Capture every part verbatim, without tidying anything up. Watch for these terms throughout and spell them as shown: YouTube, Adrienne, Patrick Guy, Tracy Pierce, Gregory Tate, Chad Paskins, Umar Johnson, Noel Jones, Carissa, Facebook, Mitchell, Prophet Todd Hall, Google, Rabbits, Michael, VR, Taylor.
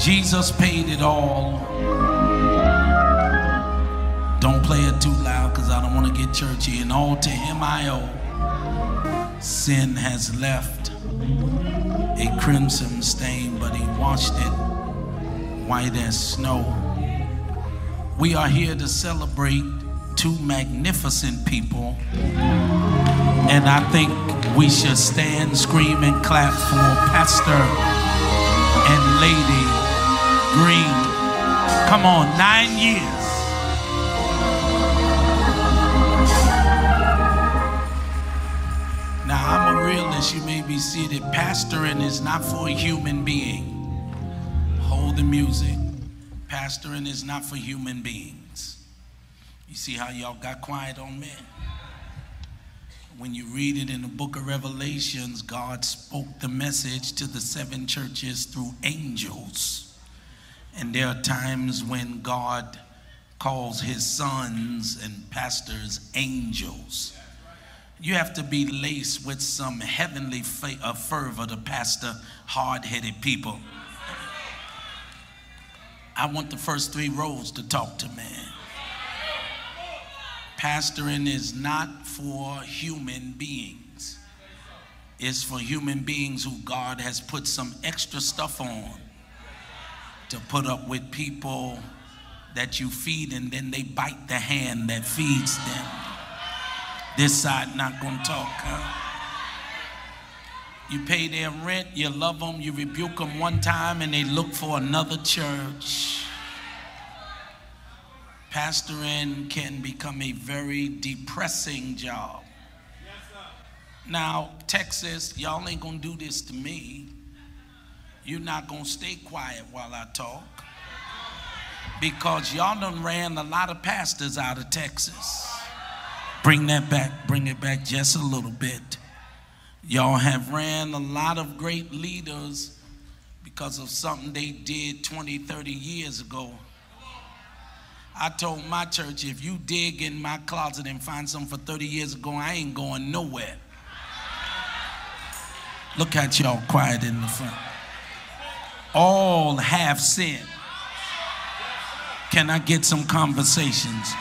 Jesus paid it all. Don't play it too loud because I don't want to get churchy. And all to him I owe. Sin has left a crimson stain, but he washed it white as snow. We are here to celebrate two magnificent people, and I think we should stand, scream, and clap for Pastor and Lady Green. Come on, nine years. Now, I'm a realist, you may be seated. Pastoring is not for a human being. Hold the music. Pastoring is not for human beings. You see how y'all got quiet on me? When you read it in the book of Revelations, God spoke the message to the seven churches through angels. And there are times when God calls his sons and pastors angels. You have to be laced with some heavenly fervor to pastor hard-headed people. I want the first three rows to talk to me. Pastoring is not for human beings. It's for human beings who God has put some extra stuff on to put up with people that you feed, and then they bite the hand that feeds them. This side not gonna talk, huh? You pay their rent, you love them, you rebuke them one time, and they look for another church. Pastoring can become a very depressing job. Yes, sir. Now, Texas, y'all ain't gonna do this to me. You're not gonna stay quiet while I talk, because y'all done ran a lot of pastors out of Texas. Bring that back, bring it back just a little bit. Y'all have ran a lot of great leaders because of something they did twenty, thirty years ago. I told my church, if you dig in my closet and find something for thirty years ago, I ain't going nowhere. Look at y'all quiet in the front. All have sinned. Can I get some conversations?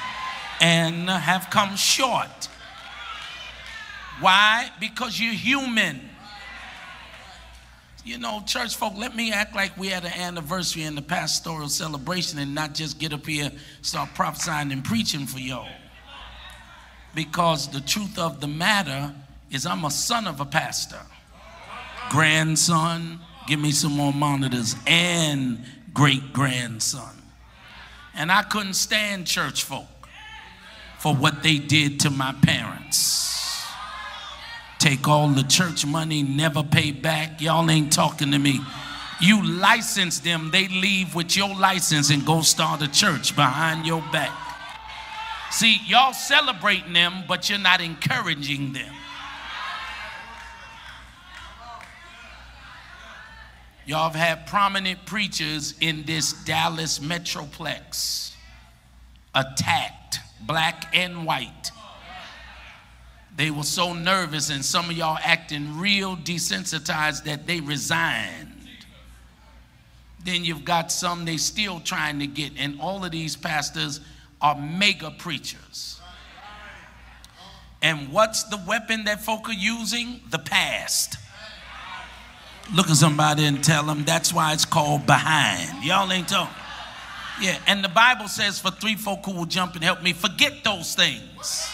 And have come short. Why? Because you're human. You know, church folk, let me act like we had an anniversary and a pastoral celebration and not just get up here, start prophesying and preaching for y'all. Because the truth of the matter is I'm a son of a pastor. Grandson, give me some more monitors, and great-grandson. And I couldn't stand church folk for what they did to my parents. Take all the church money, never pay back. Y'all ain't talking to me. You license them, they leave with your license and go start a church behind your back. See, y'all celebrating them, but you're not encouraging them. Y'all have had prominent preachers in this Dallas metroplex attacked, black and white. They were so nervous, and some of y'all acting real desensitized that they resigned. Then you've got some they still trying to get, and all of these pastors are mega preachers. And what's the weapon that folk are using? The past. Look at somebody and tell them that's why it's called behind. Y'all ain't talking. Yeah, and the Bible says for three folk who will jump and help me, forget those things.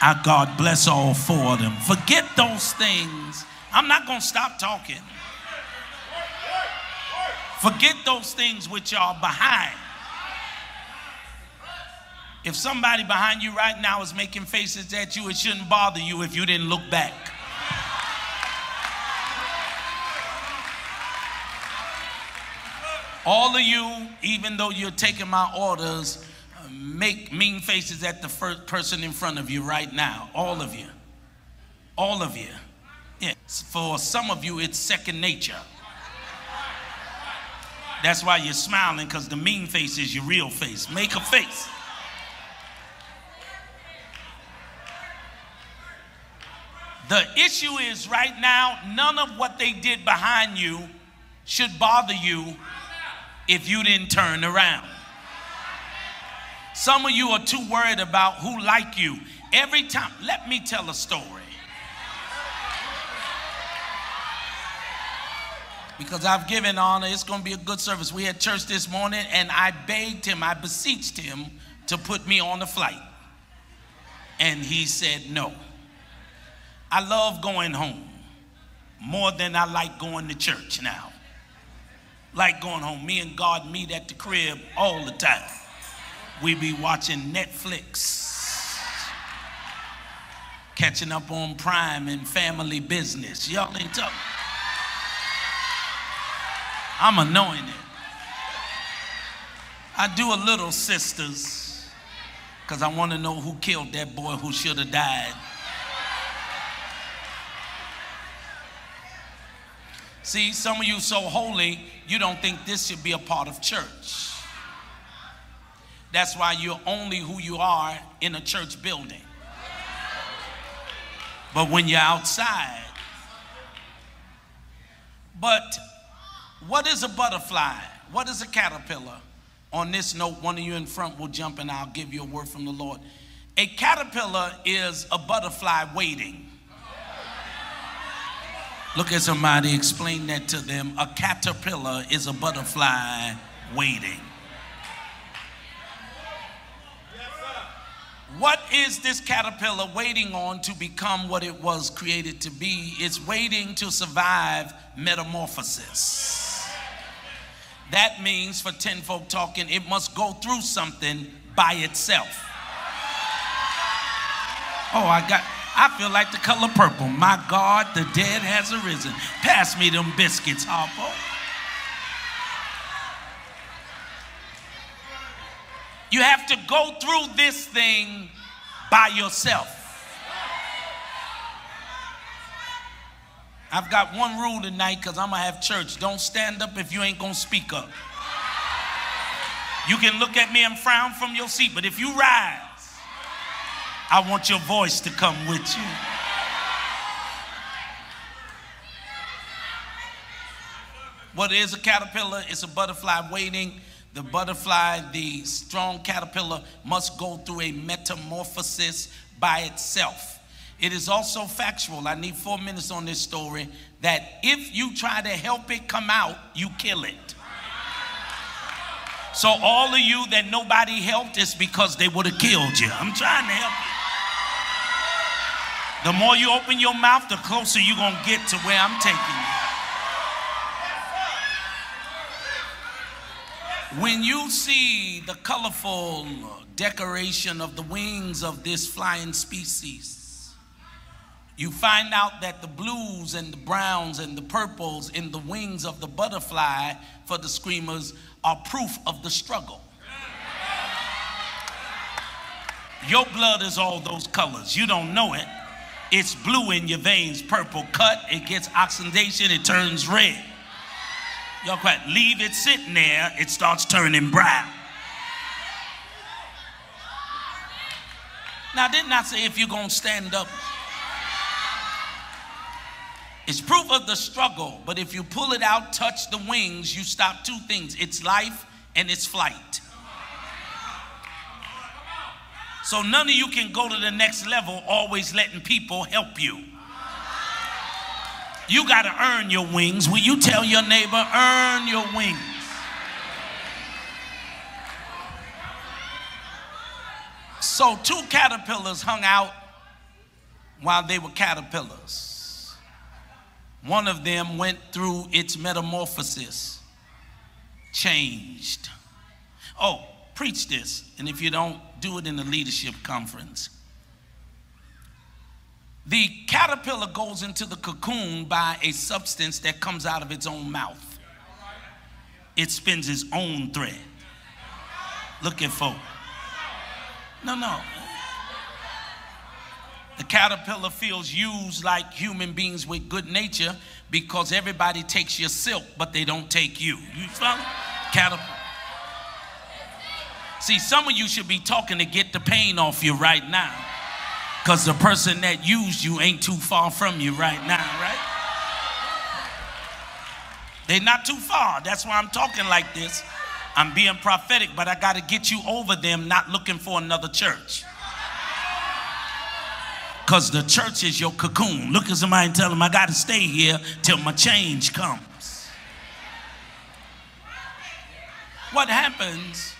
Our God bless all four of them. Forget those things. I'm not going to stop talking. Forget those things which are behind. If somebody behind you right now is making faces at you, it shouldn't bother you if you didn't look back. All of you, even though you're taking my orders, make mean faces at the first person in front of you right now. All of you. All of you. Yeah. For some of you, it's second nature. That's why you're smiling, because the mean face is your real face. Make a face. The issue is right now, none of what they did behind you should bother you if you didn't turn around. Some of you are too worried about who like you. Every time, let me tell a story. Because I've given honor, it's going to be a good service. We had church this morning and I begged him, I beseeched him to put me on the flight. And he said no. I love going home more than I like going to church now. Like going home. Me and God meet at the crib all the time. We be watching Netflix, catching up on Prime and Family Business. Y'all ain't talking. I'm annoying it. I do a little, sisters, because I want to know who killed that boy who should have died. See, some of you so holy, you don't think this should be a part of church. That's why you're only who you are in a church building. But when you're outside. But what is a butterfly? What is a caterpillar? On this note, one of you in front will jump and I'll give you a word from the Lord. A caterpillar is a butterfly waiting. Look at somebody, explain that to them. A caterpillar is a butterfly waiting. What is this caterpillar waiting on to become what it was created to be? It's waiting to survive metamorphosis. That means, for ten folk talking, it must go through something by itself. Oh, I got, I feel like the color purple. My God, the dead has arisen. Pass me them biscuits, Harpo. You have to go through this thing by yourself. I've got one rule tonight because I'm going to have church. Don't stand up if you ain't going to speak up. You can look at me and frown from your seat, but if you rise, I want your voice to come with you. What is a caterpillar? It's a butterfly waiting. The butterfly, the strong caterpillar, must go through a metamorphosis by itself. It is also factual. I need four minutes on this story. That if you try to help it come out, you kill it. So all of you that nobody helped, is because they would have killed you. I'm trying to help you. The more you open your mouth, the closer you're going to get to where I'm taking you. When you see the colorful decoration of the wings of this flying species, you find out that the blues and the browns and the purples in the wings of the butterfly, for the screamers, are proof of the struggle. Your blood is all those colors. You don't know it. It's blue in your veins, purple cut. It gets oxidation, it turns red. Y'all quiet. Leave it sitting there, it starts turning brown. Now, didn't I say if you're going to stand up? It's proof of the struggle, but if you pull it out, touch the wings, you stop two things. It's life and it's flight. So none of you can go to the next level always letting people help you. You got to earn your wings. Will you tell your neighbor, earn your wings? So two caterpillars hung out while they were caterpillars. One of them went through its metamorphosis, changed. Oh, preach this. And if you don't, do it in the leadership conference. The caterpillar goes into the cocoon by a substance that comes out of its own mouth. It spins its own thread. Look at folk. No, no. The caterpillar feels used like human beings with good nature, because everybody takes your silk, but they don't take you. You follow? Caterpillar. See, some of you should be talking to get the pain off you right now. Because the person that used you ain't too far from you right now, right? They're not too far. That's why I'm talking like this. I'm being prophetic, but I got to get you over them not looking for another church. Because the church is your cocoon. Look at somebody and tell them, I got to stay here till my change comes. What happens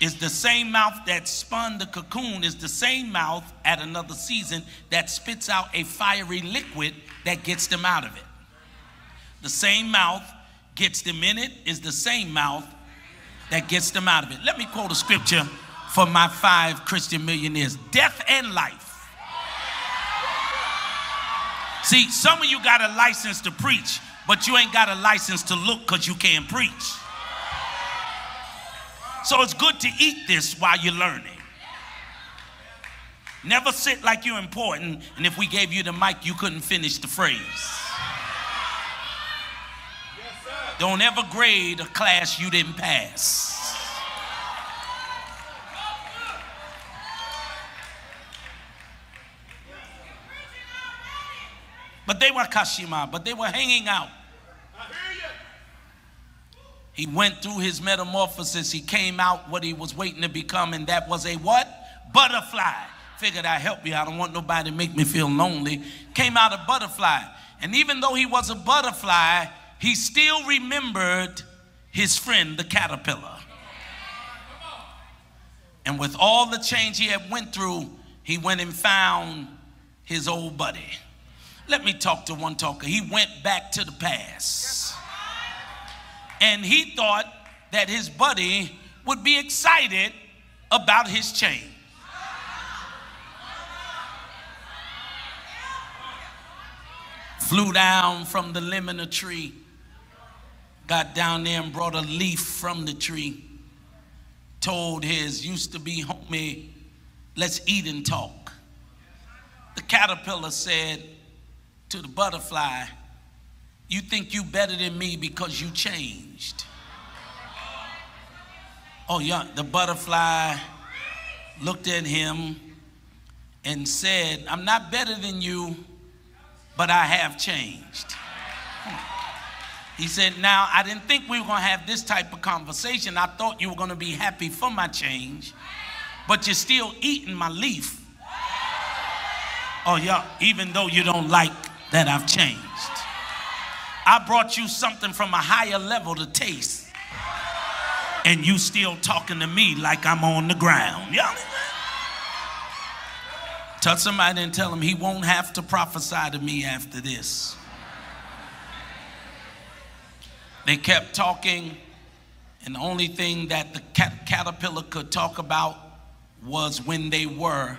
is the same mouth that spun the cocoon is the same mouth at another season that spits out a fiery liquid that gets them out of it. The same mouth gets them in it is the same mouth that gets them out of it. Let me quote a scripture for my five Christian millionaires. Death and life. See, some of you got a license to preach, but you ain't got a license to look because you can't preach. So it's good to eat this while you're learning. Never sit like you're important, and if we gave you the mic, you couldn't finish the phrase. Don't ever grade a class you didn't pass. But they were Kashima, but they were hanging out. He went through his metamorphosis. He came out what he was waiting to become, and that was a what? Butterfly. Figured I'd help you. I don't want nobody to make me feel lonely. Came out a butterfly. And even though he was a butterfly, he still remembered his friend, the caterpillar. And with all the change he had went through, he went and found his old buddy. Let me talk to one talker. He went back to the past. And he thought that his buddy would be excited about his change. Flew down from the limb in a tree. Got down there and brought a leaf from the tree. Told his used to be homie, let's eat and talk. The caterpillar said to the butterfly, you think you better than me because you changed. Oh yeah, the butterfly looked at him and said, I'm not better than you, but I have changed. He said, now, I didn't think we were going to have this type of conversation. I thought you were going to be happy for my change, but you're still eating my leaf. Oh, yeah, even though you don't like that I've changed. I brought you something from a higher level to taste, and you still talking to me like I'm on the ground. Yeah. Tell somebody and tell him he won't have to prophesy to me after this. They kept talking, and the only thing that the cat caterpillar could talk about was when they were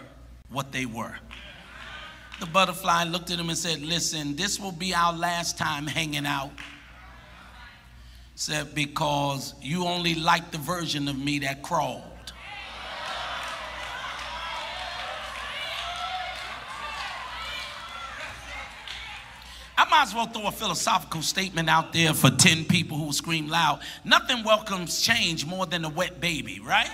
what they were. The butterfly looked at him and said, listen, this will be our last time hanging out. Said, because you only like the version of me that crawled. I might as well throw a philosophical statement out there for ten people who scream loud. Nothing welcomes change more than a wet baby, right?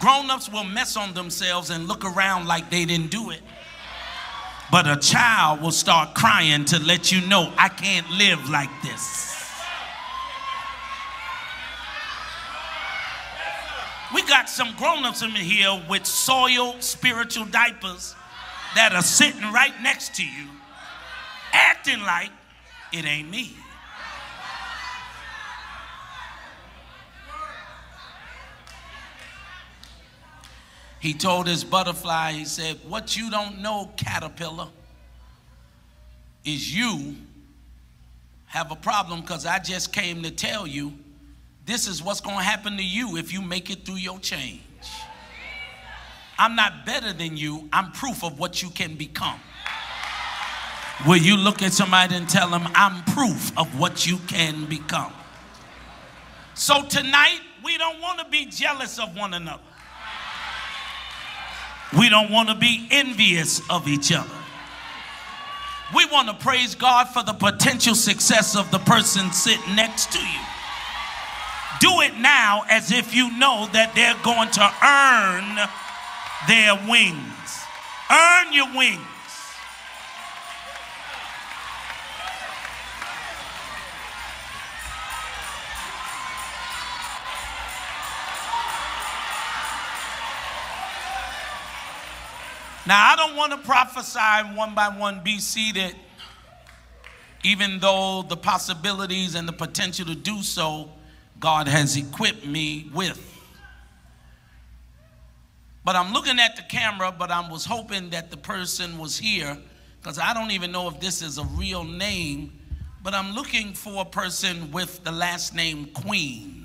Grown-ups will mess on themselves and look around like they didn't do it. But a child will start crying to let you know, I can't live like this. We got some grown-ups in here with soiled spiritual diapers that are sitting right next to you, acting like it ain't me. He told his butterfly, he said, what you don't know, caterpillar, is you have a problem because I just came to tell you this is what's going to happen to you if you make it through your change. I'm not better than you. I'm proof of what you can become. Will you look at somebody and tell them, I'm proof of what you can become? So tonight, we don't want to be jealous of one another. We don't want to be envious of each other. We want to praise God for the potential success of the person sitting next to you. Do it now as if you know that they're going to earn their wings. Earn your wings. Now, I don't want to prophesy one by one, be seated, even though the possibilities and the potential to do so, God has equipped me with. But I'm looking at the camera, but I was hoping that the person was here, because I don't even know if this is a real name, but I'm looking for a person with the last name Queen.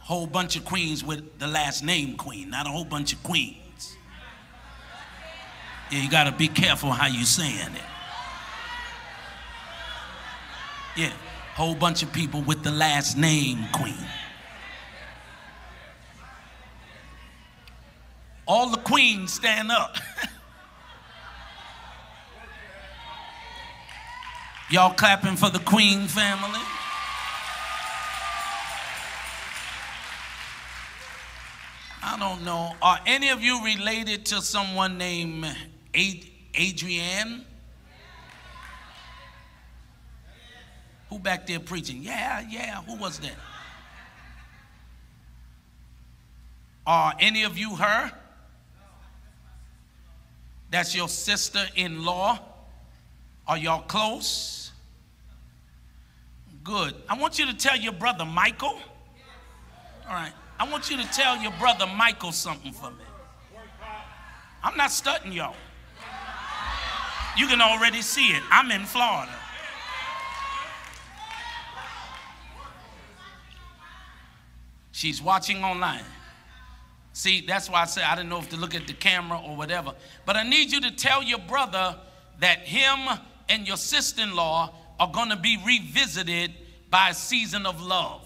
Whole bunch of queens with the last name Queen, not a whole bunch of queens. Yeah, you gotta be careful how you saying it. Yeah, whole bunch of people with the last name Queen. All the queens stand up. Y'all clapping for the Queen family? I don't know. Are any of you related to someone named Ad- Adrienne? Who back there preaching? Yeah, yeah. Who was that? Are any of you her? That's your sister-in-law. Are y'all close? Good. I want you to tell your brother Michael. All right. I want you to tell your brother Michael something for me. I'm not stunting y'all. You can already see it. I'm in Florida. She's watching online. See, that's why I said I didn't know if to look at the camera or whatever. But I need you to tell your brother that him and your sister-in-law are going to be revisited by a season of love.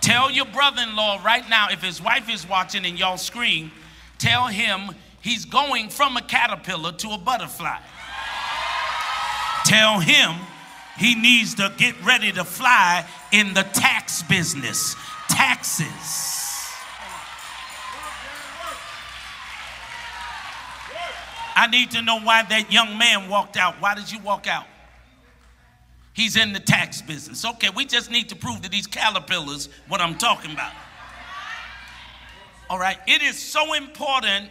Tell your brother-in-law right now, if his wife is watching and y'all scream, tell him he's going from a caterpillar to a butterfly. Tell him he needs to get ready to fly in the tax business. Taxes. I need to know why that young man walked out. Why did you walk out? He's in the tax business. Okay, we just need to prove to these caterpillars what I'm talking about. All right, it is so important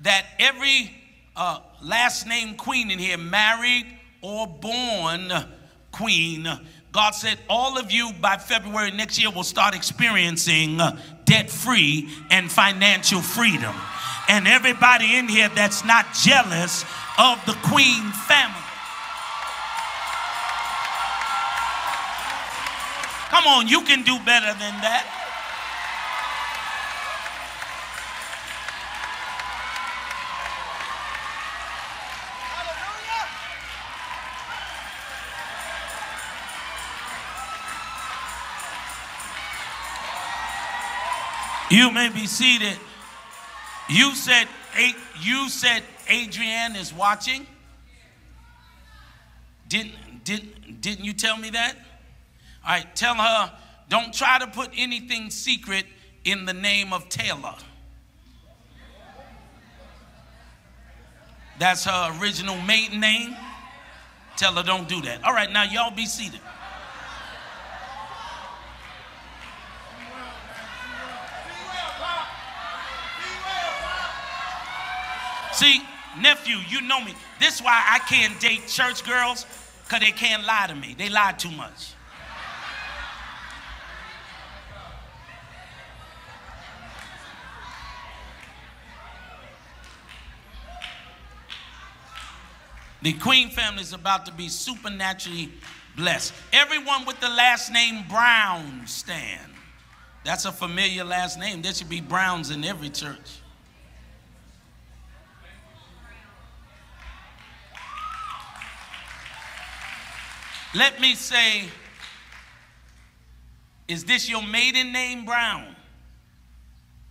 that every uh, last name Queen in here, married or born queen, God said all of you by February next year will start experiencing debt-free and financial freedom. And everybody in here that's not jealous of the Queen family. Come on, you can do better than that. Hallelujah. You may be seated. You said, you said Adrienne is watching. Didn't, didn't, didn't you tell me that? All right, tell her, don't try to put anything secret in the name of Taylor. That's her original maiden name. Tell her don't do that. All right, now y'all be seated. See, nephew, you know me. This is why I can't date church girls, because they can't lie to me. They lie too much. The Queen family is about to be supernaturally blessed. Everyone with the last name Brown stand. That's a familiar last name. There should be Browns in every church. Let me say, is this your maiden name, Brown?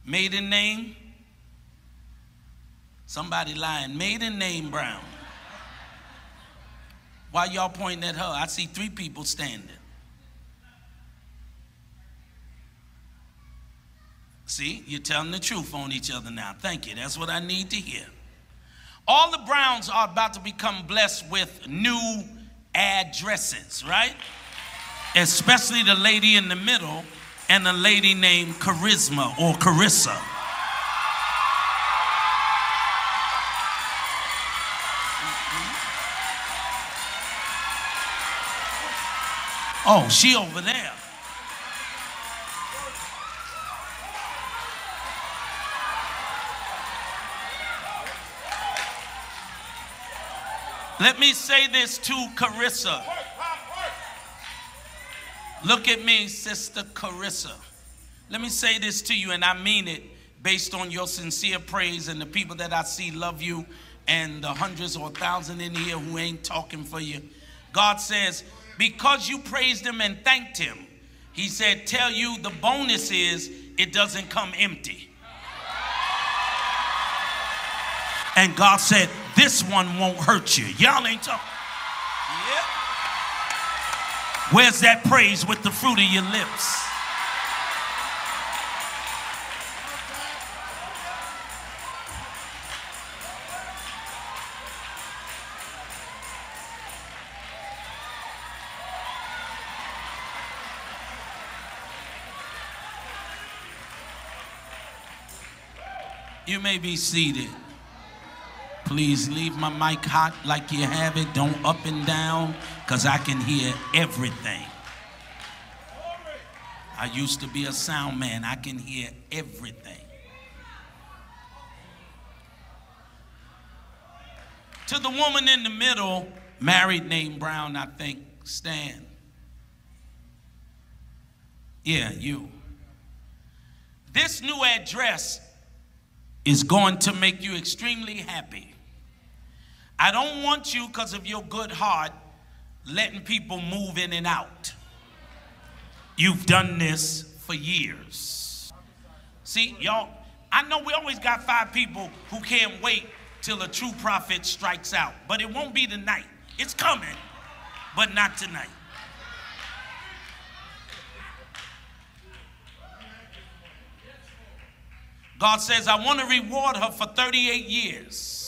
Maiden name? Somebody lying. Maiden name, Brown. Why y'all pointing at her? I see three people standing. See, you're telling the truth on each other now. Thank you. That's what I need to hear. All the Browns are about to become blessed with new addresses, right? Especially the lady in the middle and a lady named Charisma or Carissa. Oh, she over there. Let me say this to Carissa. Look at me, Sister Carissa. Let me say this to you, and I mean it based on your sincere praise and the people that I see love you and the hundreds or thousands in here who ain't talking for you. God says, because you praised him and thanked him, he said, tell you the bonus is it doesn't come empty. And God said, this one won't hurt you. Y'all ain't talking. Yep. Where's that praise with the fruit of your lips? You may be seated. Please leave my mic hot like you have it. Don't up and down, because I can hear everything. I used to be a sound man. I can hear everything. To the woman in the middle, married named Brown, I think, stand. Yeah, you. This new address is going to make you extremely happy. I don't want you, because of your good heart, letting people move in and out. You've done this for years. See, y'all, I know we always got five people who can't wait till a true prophet strikes out, but it won't be tonight. It's coming, but not tonight. God says, I want to reward her for thirty-eight years.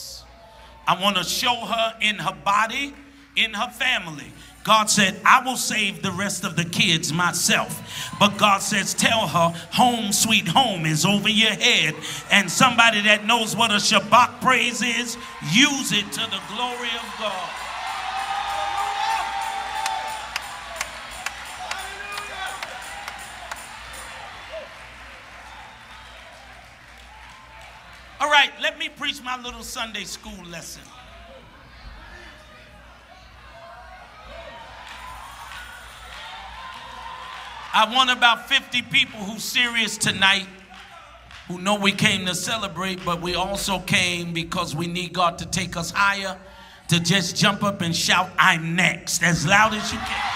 I want to show her in her body, in her family. God said, I will save the rest of the kids myself. But God says, tell her home sweet home is over your head. And somebody that knows what a Shabbat praise is, use it to the glory of God. All right, let me preach my little Sunday school lesson. I want about fifty people who's serious tonight, who know we came to celebrate, but we also came because we need God to take us higher, to just jump up and shout, I'm next, as loud as you can.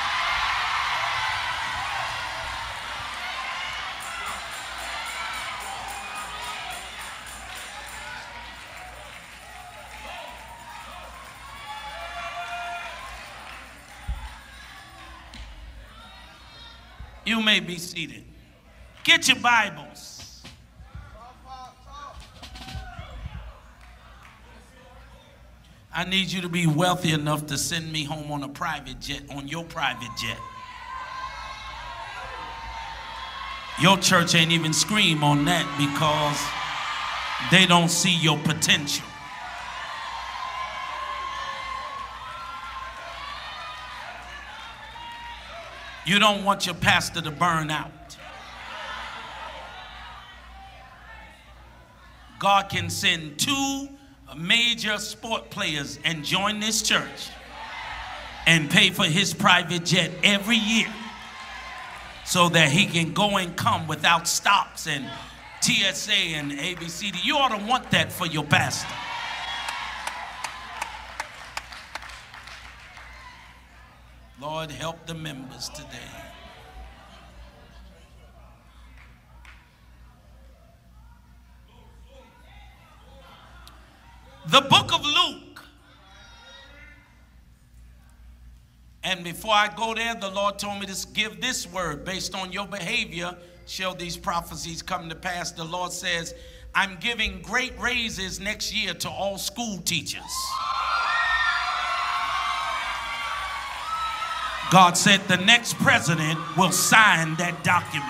You may be seated. Get your Bibles. I need you to be wealthy enough to send me home on a private jet, on your private jet. Your church ain't even scream on that because they don't see your potential. You don't want your pastor to burn out. God can send two major sport players and join this church and pay for his private jet every year so that he can go and come without stops and T S A and A B C D. You ought to want that for your pastor. Lord, help the members today. The book of Luke. And before I go there, the Lord told me to give this word. Based on your behavior, shall these prophecies come to pass? The Lord says, I'm giving great raises next year to all school teachers. God said the next president will sign that document.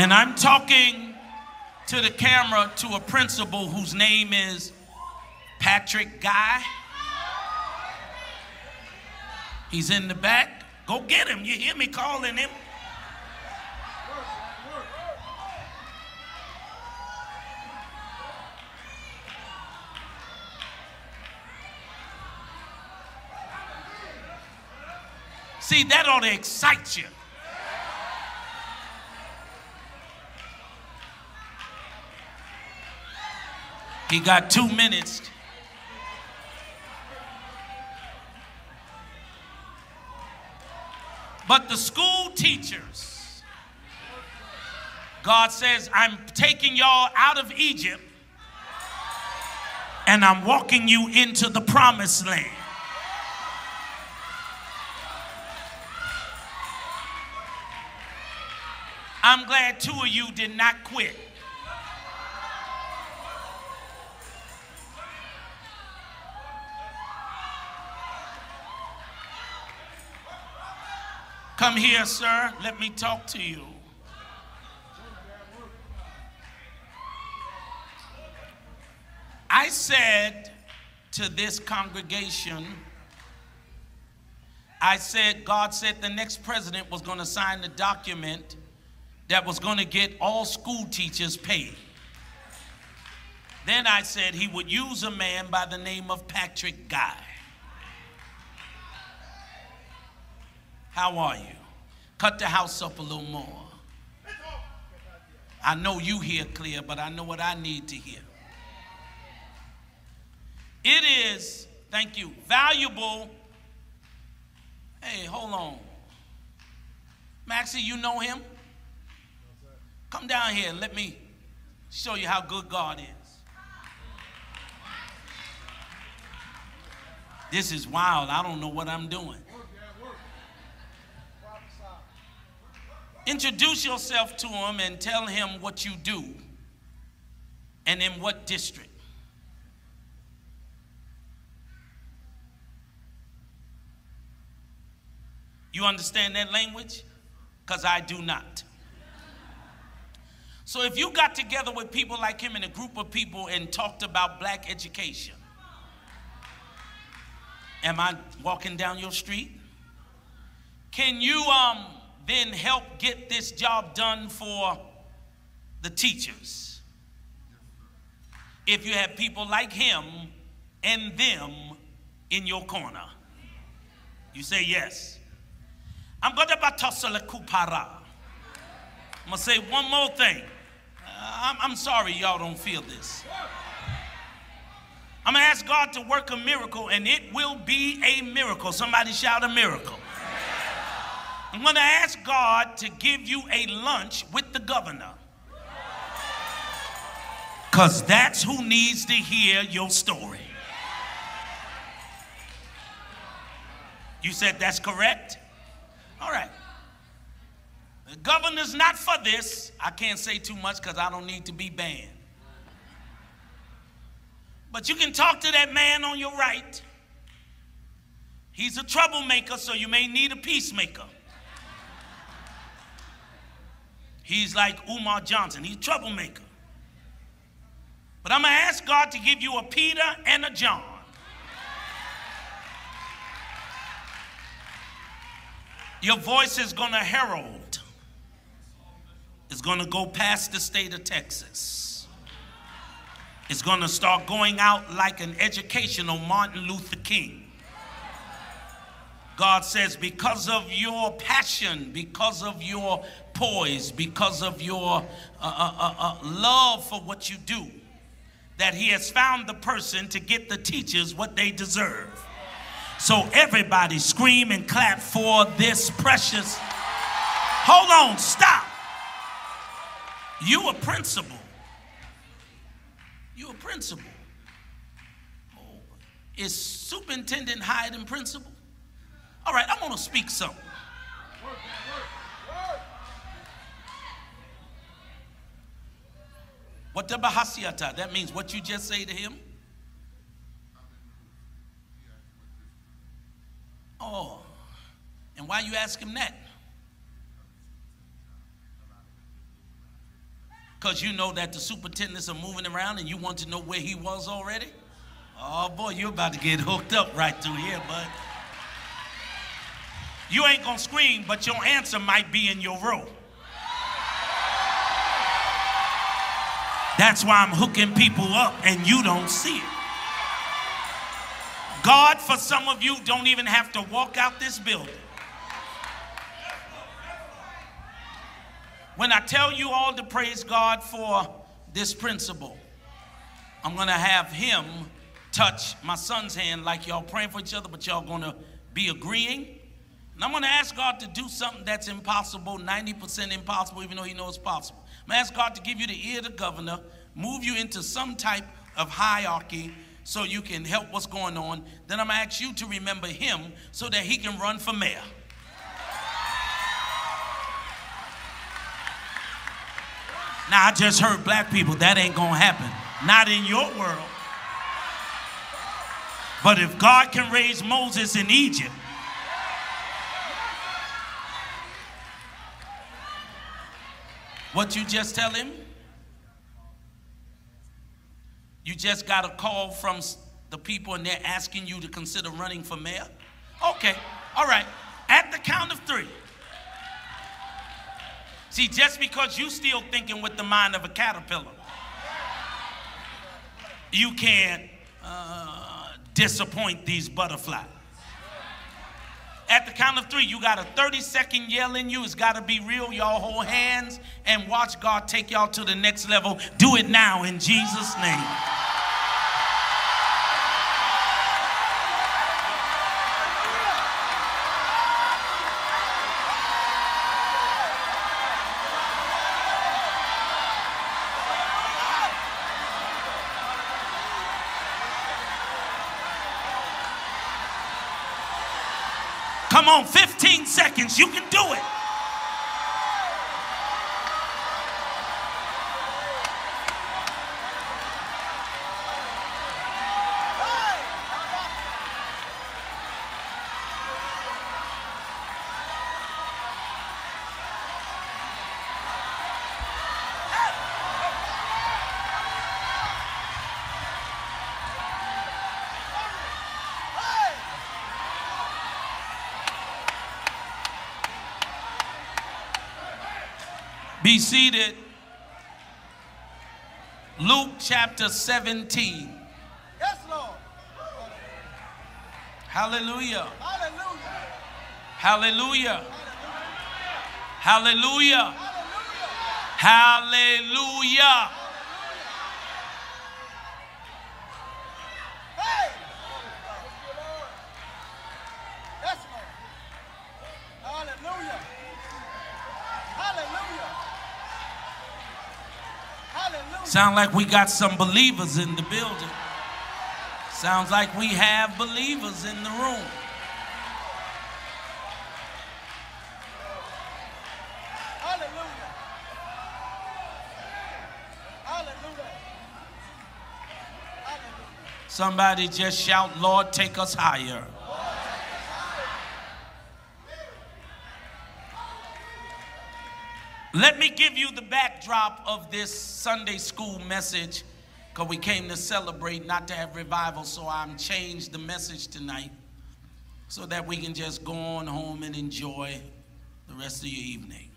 And I'm talking to the camera to a principal whose name is Patrick Guy. He's in the back. Go get him. You hear me calling him? See, that ought to excite you. He got two minutes. But the school teachers, God says, I'm taking y'all out of Egypt and I'm walking you into the promised land. I'm glad two of you did not quit. Come here, sir. Let me talk to you. I said to this congregation, I said, God said the next president was going to sign the document that was going to get all school teachers paid. Then I said he would use a man by the name of Patrick Guy. How are you? Cut the house up a little more. I know you hear clear, but I know what I need to hear. It is, thank you, valuable. Hey, hold on. Maxie, you know him? Come down here. Let me show you how good God is. This is wild. I don't know what I'm doing. Introduce yourself to him and tell him what you do and in what district. You understand that language? Because I do not. So if you got together with people like him and a group of people and talked about black education, am I walking down your street? Can you, um, then help get this job done for the teachers? If you have people like him and them in your corner, you say yes. I'm going to say one more thing. Uh, I'm, I'm sorry y'all don't feel this. I'm going to ask God to work a miracle, and it will be a miracle. Somebody shout a miracle. I'm going to ask God to give you a lunch with the governor, because that's who needs to hear your story. You said that's correct? All right. The governor's not for this. I can't say too much because I don't need to be banned. But you can talk to that man on your right. He's a troublemaker, so you may need a peacemaker. He's like Umar Johnson. He's a troublemaker. But I'm going to ask God to give you a Peter and a John. Your voice is going to herald. It's going to go past the state of Texas. It's going to start going out like an educational Martin Luther King. God says, because of your passion, because of your poise, because of your uh, uh, uh, love for what you do, that he has found the person to get the teachers what they deserve. So everybody scream and clap for this precious. Hold on, stop. You a principal. You a principal. Oh, is Superintendent Hyde in principal? All right, I want to speak something. That means what you just say to him. Oh, and why you ask him that? because you know that the superintendents are moving around and you want to know where he was already? Oh, boy, you're about to get hooked up right through here, bud. You ain't going to scream, but your answer might be in your row. That's why I'm hooking people up and you don't see it. God, for some of you, don't even have to walk out this building. When I tell you all to praise God for this principle, I'm going to have him touch my son's hand like y'all praying for each other, but y'all going to be agreeing. And I'm going to ask God to do something that's impossible, ninety percent impossible, even though he knows it's possible. I'm going to ask God to give you the ear of the governor, move you into some type of hierarchy so you can help what's going on. Then I'm going to ask you to remember him so that he can run for mayor. Now, I just heard black people, that ain't going to happen. Not in your world. But if God can raise Moses in Egypt, what you just tell him? You just got a call from the people and they're asking you to consider running for mayor? Okay, all right. At the count of three. See, just because you still thinking with the mind of a caterpillar, you can't uh, disappoint these butterflies. At the count of three, you got a thirty second yell in you. It's got to be real. Y'all hold hands and watch God take y'all to the next level. Do it now in Jesus' name. Come on, fifteen seconds, you can do it. Be seated. Luke chapter seventeen. Yes, Lord. Hallelujah. Hallelujah. Hallelujah. Hallelujah. Hallelujah. Sound like we got some believers in the building. Sounds like we have believers in the room. Hallelujah. Hallelujah. Hallelujah. Somebody just shout, Lord, take us higher. Let me give you the backdrop of this Sunday school message, because we came to celebrate, not to have revival, so I'm changed the message tonight so that we can just go on home and enjoy the rest of your evening.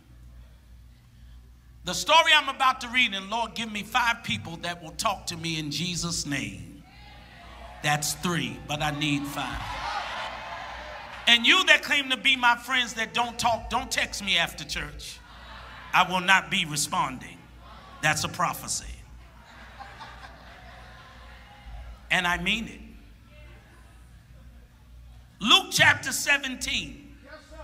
The story I'm about to read, and Lord, give me five people that will talk to me in Jesus' name. That's three, but I need five. And you that claim to be my friends that don't talk, don't text me after church. I will not be responding. That's a prophecy. And I mean it. Luke chapter seventeen. Yes, sir.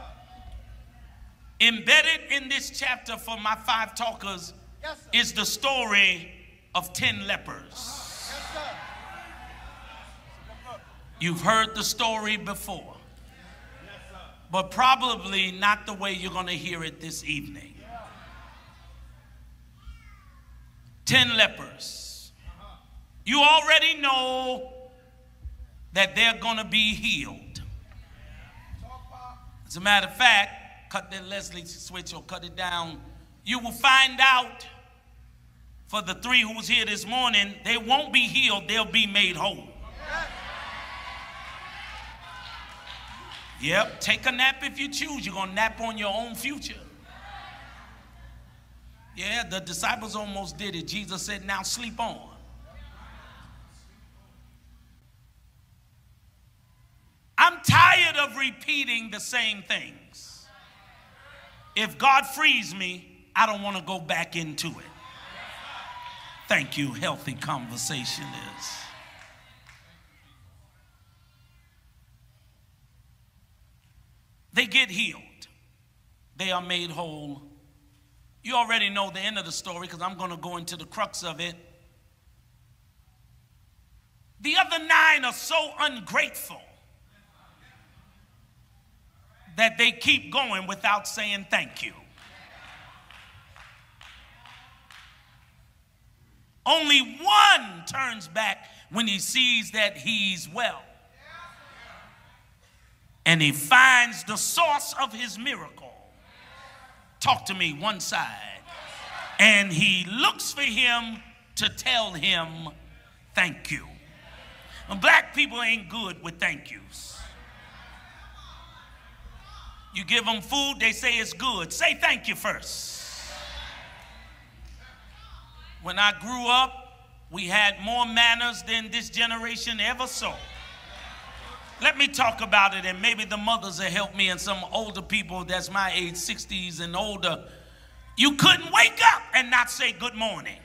Embedded in this chapter for my five talkers, yes, is the story of ten lepers. Yes, sir. You've heard the story before, yes, sir, but probably not the way you're going to hear it this evening. Ten lepers. You already know that they're going to be healed. As a matter of fact, cut that Leslie switch or cut it down. You will find out for the three who's here this morning, they won't be healed, they'll be made whole. Yep, take a nap if you choose. You're going to nap on your own future. Yeah, the disciples almost did it. Jesus said, now sleep on. I'm tired of repeating the same things. If God frees me, I don't want to go back into it. Thank you, healthy conversation is. They get healed. They are made whole. You already know the end of the story because I'm going to go into the crux of it. The other nine are so ungrateful that they keep going without saying thank you. Only one turns back when he sees that he's well. And he finds the source of his miracle. Talk to me, one side. And he looks for him to tell him thank you. And black people ain't good with thank yous. You give them food, they say it's good. Say thank you first. When I grew up, we had more manners than this generation ever saw. Let me talk about it, and maybe the mothers will help me and some older people that's my age, sixties and older. You couldn't wake up and not say good morning.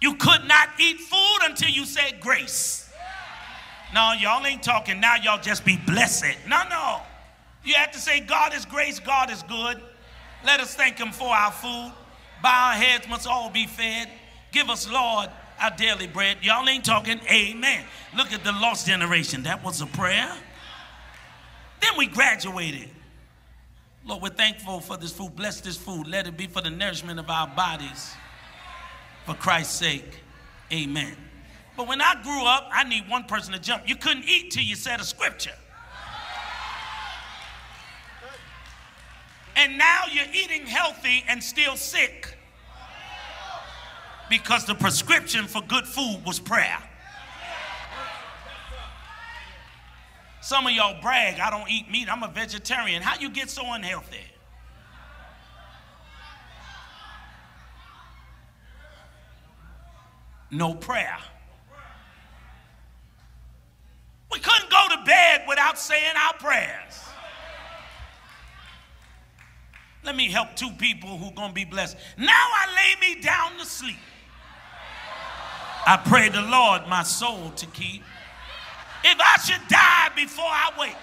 You could not eat food until you said grace. No, y'all ain't talking. Now y'all just be blessed. No, no. You have to say God is grace, God is good. Let us thank him for our food. By our heads must all be fed. Give us, Lord, our daily bread. Y'all ain't talking. Amen. Look at the lost generation. That was a prayer. Then we graduated. Lord, we're thankful for this food. Bless this food. Let it be for the nourishment of our bodies. For Christ's sake. Amen. But when I grew up, I need one person to jump. You couldn't eat till you said a scripture. And now you're eating healthy and still sick. Because the prescription for good food was prayer. Some of y'all brag, I don't eat meat, I'm a vegetarian. How you get so unhealthy? No prayer. We couldn't go to bed without saying our prayers. Let me help two people who are going to be blessed. Now I lay me down to sleep. I pray the Lord my soul to keep. If I should die before I wake,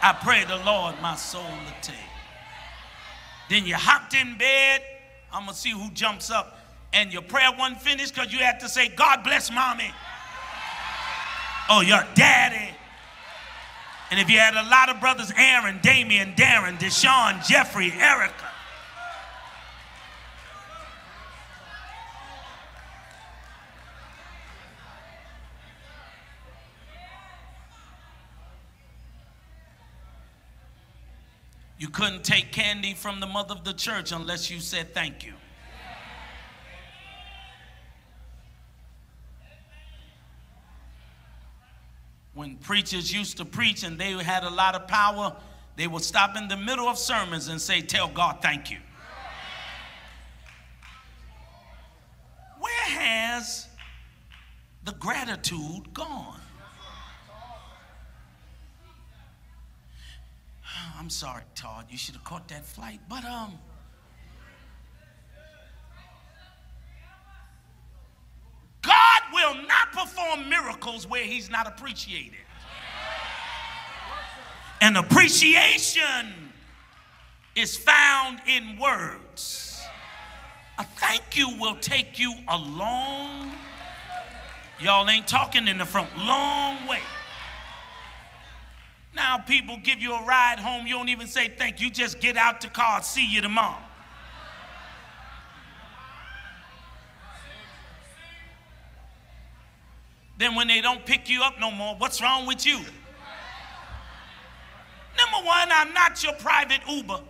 I pray the Lord my soul to take. Then you hopped in bed. I'm going to see who jumps up. And your prayer wasn't finished because you had to say, God bless mommy. Oh, your daddy. And if you had a lot of brothers, Aaron, Damian, Darren, Deshaun, Jeffrey, Erica. You couldn't take candy from the mother of the church unless you said thank you. When preachers used to preach and they had a lot of power, they would stop in the middle of sermons and say, tell God thank you. Where has the gratitude gone? I'm sorry, Todd. You should have caught that flight. But, um, God will not perform miracles where he's not appreciated. And appreciation is found in words. A thank you will take you a long, y'all ain't talking in the front, long way. Now people give you a ride home, you don't even say thank you, just get out the car, see you tomorrow. Then when they don't pick you up no more, what's wrong with you? Number one, I'm not your private Uber.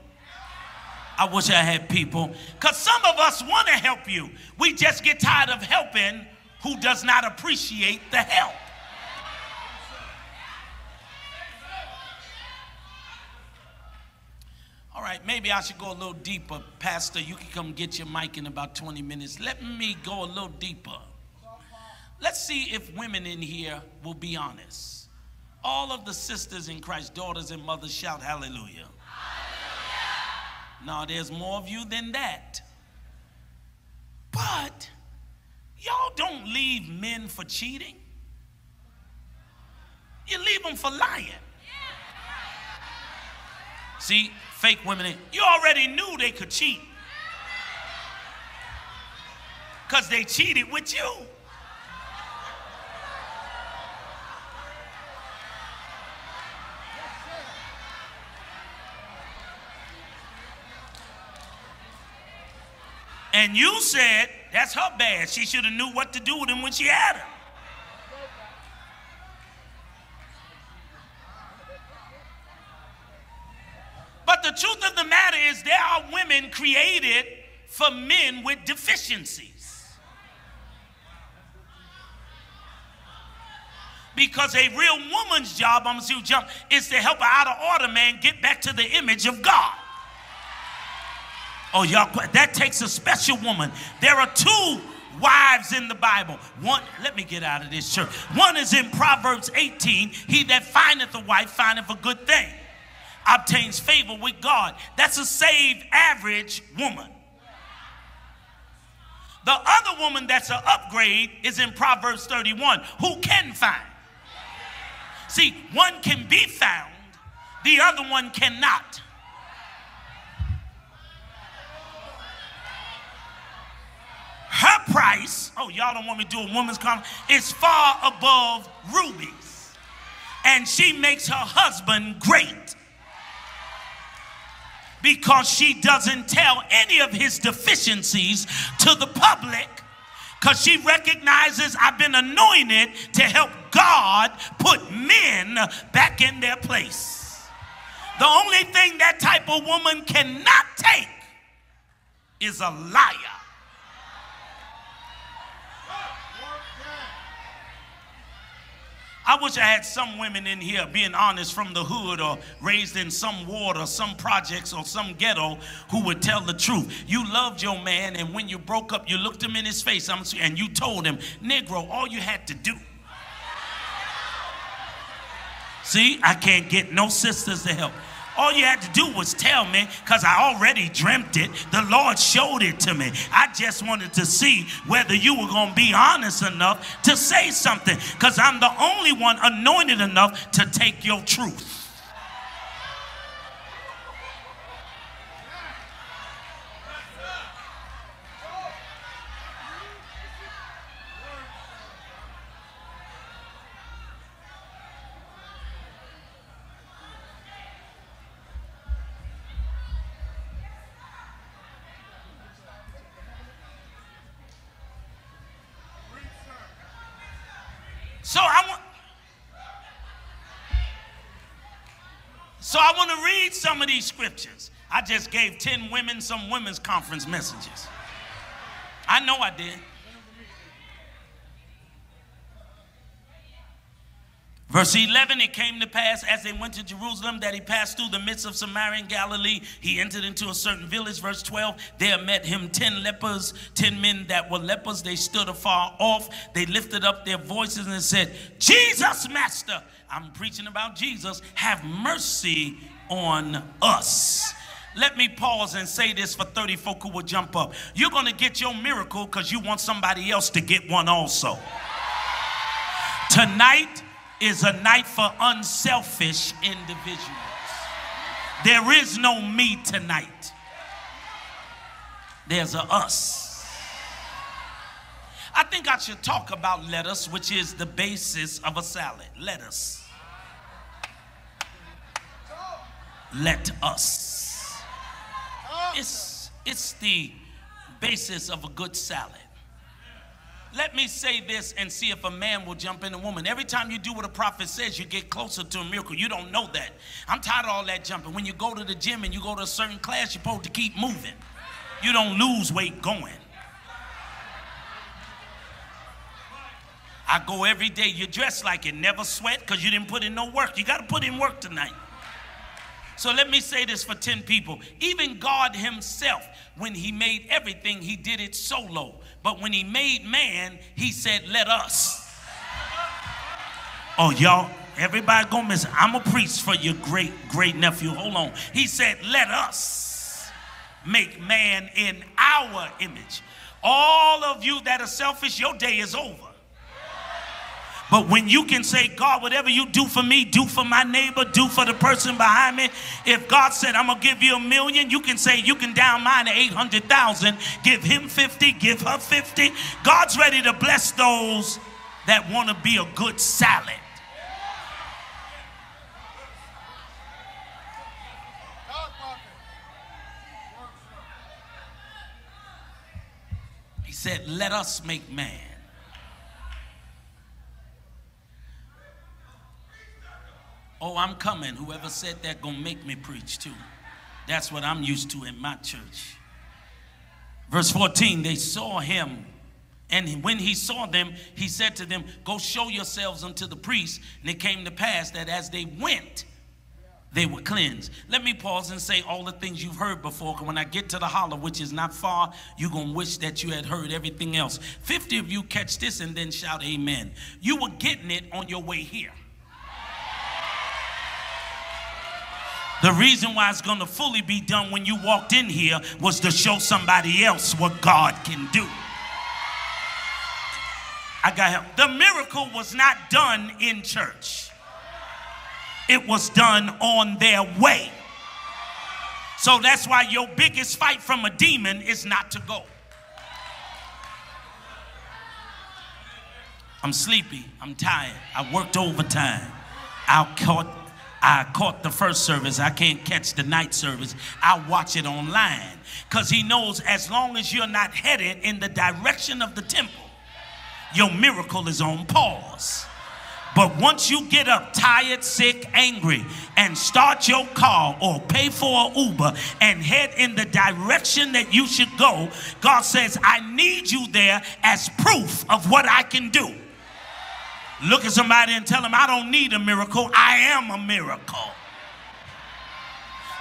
I wish I had people. Because some of us want to help you. We just get tired of helping who does not appreciate the help. All right, maybe I should go a little deeper. Pastor, you can come get your mic in about twenty minutes. Let me go a little deeper. Let's see if women in here will be honest. All of the sisters in Christ, daughters and mothers, shout hallelujah. Hallelujah. Now, there's more of you than that. But y'all don't leave men for cheating. You leave them for lying. See, fake women, you already knew they could cheat. Because they cheated with you. And you said, that's her bad. She should have knew what to do with him when she had him. But the truth of the matter is there are women created for men with deficiencies. Because a real woman's job, I'm going to jump, is to help an out-of-order man get back to the image of God. Oh, y'all, that takes a special woman. There are two wives in the Bible. One, let me get out of this church. One is in Proverbs eighteen. He that findeth a wife findeth a good thing, obtains favor with God. That's a saved average woman. The other woman that's an upgrade is in Proverbs thirty-one. Who can find? See, one can be found. The other one cannot. Her price, oh, y'all don't want me to do a woman's comment, is far above rubies. And she makes her husband great because she doesn't tell any of his deficiencies to the public because she recognizes I've been anointed to help God put men back in their place. The only thing that type of woman cannot take is a liar. I wish I had some women in here, being honest, from the hood or raised in some ward or some projects or some ghetto who would tell the truth. You loved your man, and when you broke up, you looked him in his face and you told him, Negro, all you had to do. See, I can't get no sisters to help. All you had to do was tell me because I already dreamt it. The Lord showed it to me. I just wanted to see whether you were going to be honest enough to say something because I'm the only one anointed enough to take your truth. So I want So I want to read some of these scriptures. I just gave ten women some women's conference messages. I know I did. Verse eleven, it came to pass as they went to Jerusalem that he passed through the midst of Samaria and Galilee. He entered into a certain village. Verse twelve, there met him ten lepers, ten men that were lepers. They stood afar off. They lifted up their voices and said, Jesus, Master, I'm preaching about Jesus, have mercy on us. Let me pause and say this for thirty folk who will jump up. You're going to get your miracle because you want somebody else to get one also. Tonight is a night for unselfish individuals. There is no me tonight. There's a us. I think I should talk about lettuce, which is the basis of a salad. Lettuce. Let us. It's, it's the basis of a good salad. let me say this and see if a man will jump in a woman. Every time you do what a prophet says, you get closer to a miracle. You don't know that. I'm tired of all that jumping. When you go to the gym and you go to a certain class, you're supposed to keep moving. You don't lose weight going. I go every day. You dress like it. Never sweat because you didn't put in no work. You got to put in work tonight. So let me say this for ten people. Even God himself, when he made everything, he did it solo. But when he made man, he said, let us. Oh, y'all, everybody gonna miss it. I'm a priest for your great, great nephew. Hold on. He said, let us make man in our image. All of you that are selfish, your day is over. But when you can say, God, whatever you do for me, do for my neighbor, do for the person behind me. If God said, I'm going to give you a million, you can say, you can down mine to eight hundred thousand. Give him fifty, give her fifty. God's ready to bless those that want to be a good salad. He said, let us make man. Oh, I'm coming. Whoever said that gonna make me preach too. That's what I'm used to in my church. Verse fourteen, they saw him. And when he saw them, he said to them, go show yourselves unto the priest. And it came to pass that as they went, they were cleansed. Let me pause and say all the things you've heard before. When I get to the holler, which is not far, you're going to wish that you had heard everything else. fifty of you catch this and then shout amen. You were getting it on your way here. The reason why it's going to fully be done when you walked in here was to show somebody else what God can do. I got help. The miracle was not done in church. It was done on their way. So that's why your biggest fight from a demon is not to go. I'm sleepy. I'm tired. I worked overtime. I caught I caught the first service. I can't catch the night service. I watch it online because he knows as long as you're not headed in the direction of the temple, your miracle is on pause. But once you get up tired, sick, angry, and start your car or pay for an Uber and head in the direction that you should go, God says, I need you there as proof of what I can do. Look at somebody and tell them, I don't need a miracle. I am a miracle.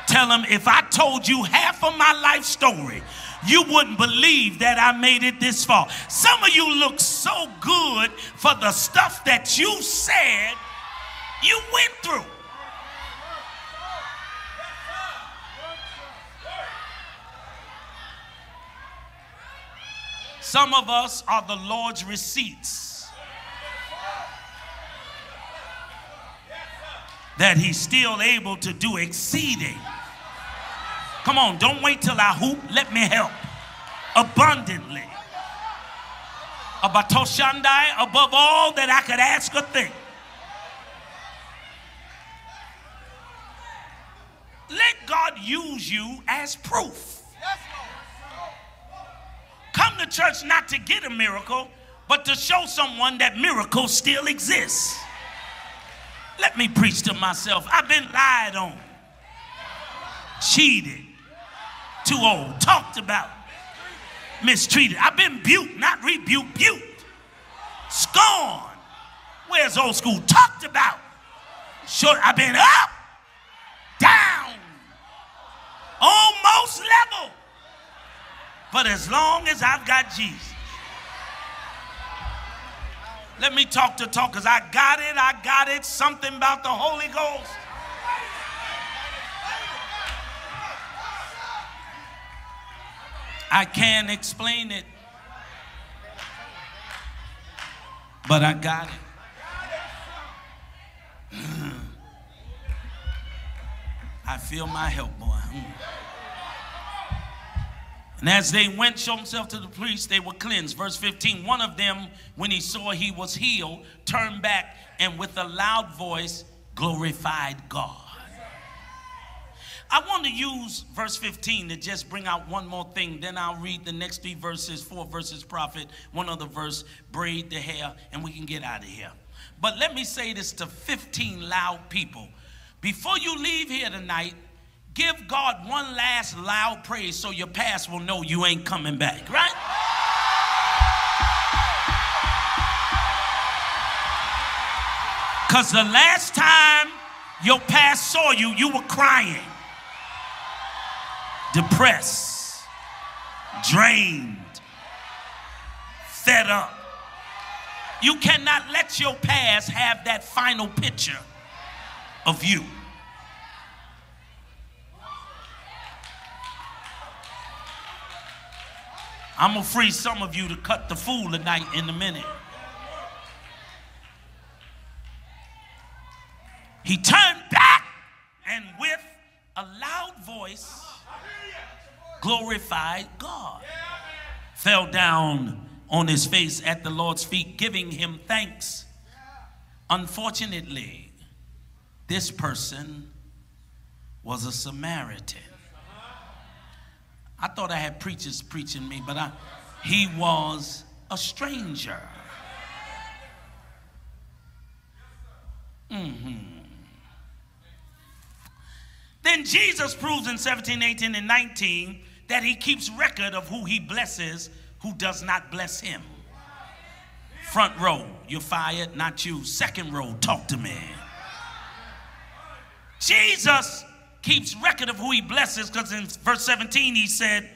Tell them, if I told you half of my life story, you wouldn't believe that I made it this far. Some of you look so good for the stuff that you said you went through. Some of us are the Lord's receipts that he's still able to do exceeding. Come on, don't wait till I hoop. Let me help. Abundantly. Abatoshandai, above all that I could ask or think. Let God use you as proof. Come to church not to get a miracle, but to show someone that miracle still exists. Let me preach to myself. I've been lied on, cheated, too old, talked about, mistreated. I've been buked, not rebuked, buked, scorned. Where's old school? Talked about. Sure, I've been up, down, almost level. But as long as I've got Jesus. Let me talk to talkers. I got it, I got it. Something about the Holy Ghost. I can't explain it. But I got it. I feel my help, boy. And as they went, showed themselves to the priest, they were cleansed. Verse fifteen, one of them, when he saw he was healed, turned back and with a loud voice glorified God. I want to use verse fifteen to just bring out one more thing. Then I'll read the next three verses, four verses prophet, one other verse, braid the hair, and we can get out of here. But let me say this to fifteen loud people. Before you leave here tonight, give God one last loud praise so your past will know you ain't coming back, right? Because the last time your past saw you, you were crying, depressed, drained, fed up. You cannot let your past have that final picture of you. I'm going to free some of you to cut the fool tonight in a minute. He turned back and with a loud voice glorified God, fell down on his face at the Lord's feet, giving him thanks. Unfortunately, this person was a Samaritan. I thought I had preachers preaching me, but I, he was a stranger. Mm-hmm. Then Jesus proves in seventeen, eighteen, and nineteen that he keeps record of who he blesses, who does not bless him. Front row, you're fired, not you. Second row, talk to me. Jesus keeps record of who he blesses because in verse seventeen he said,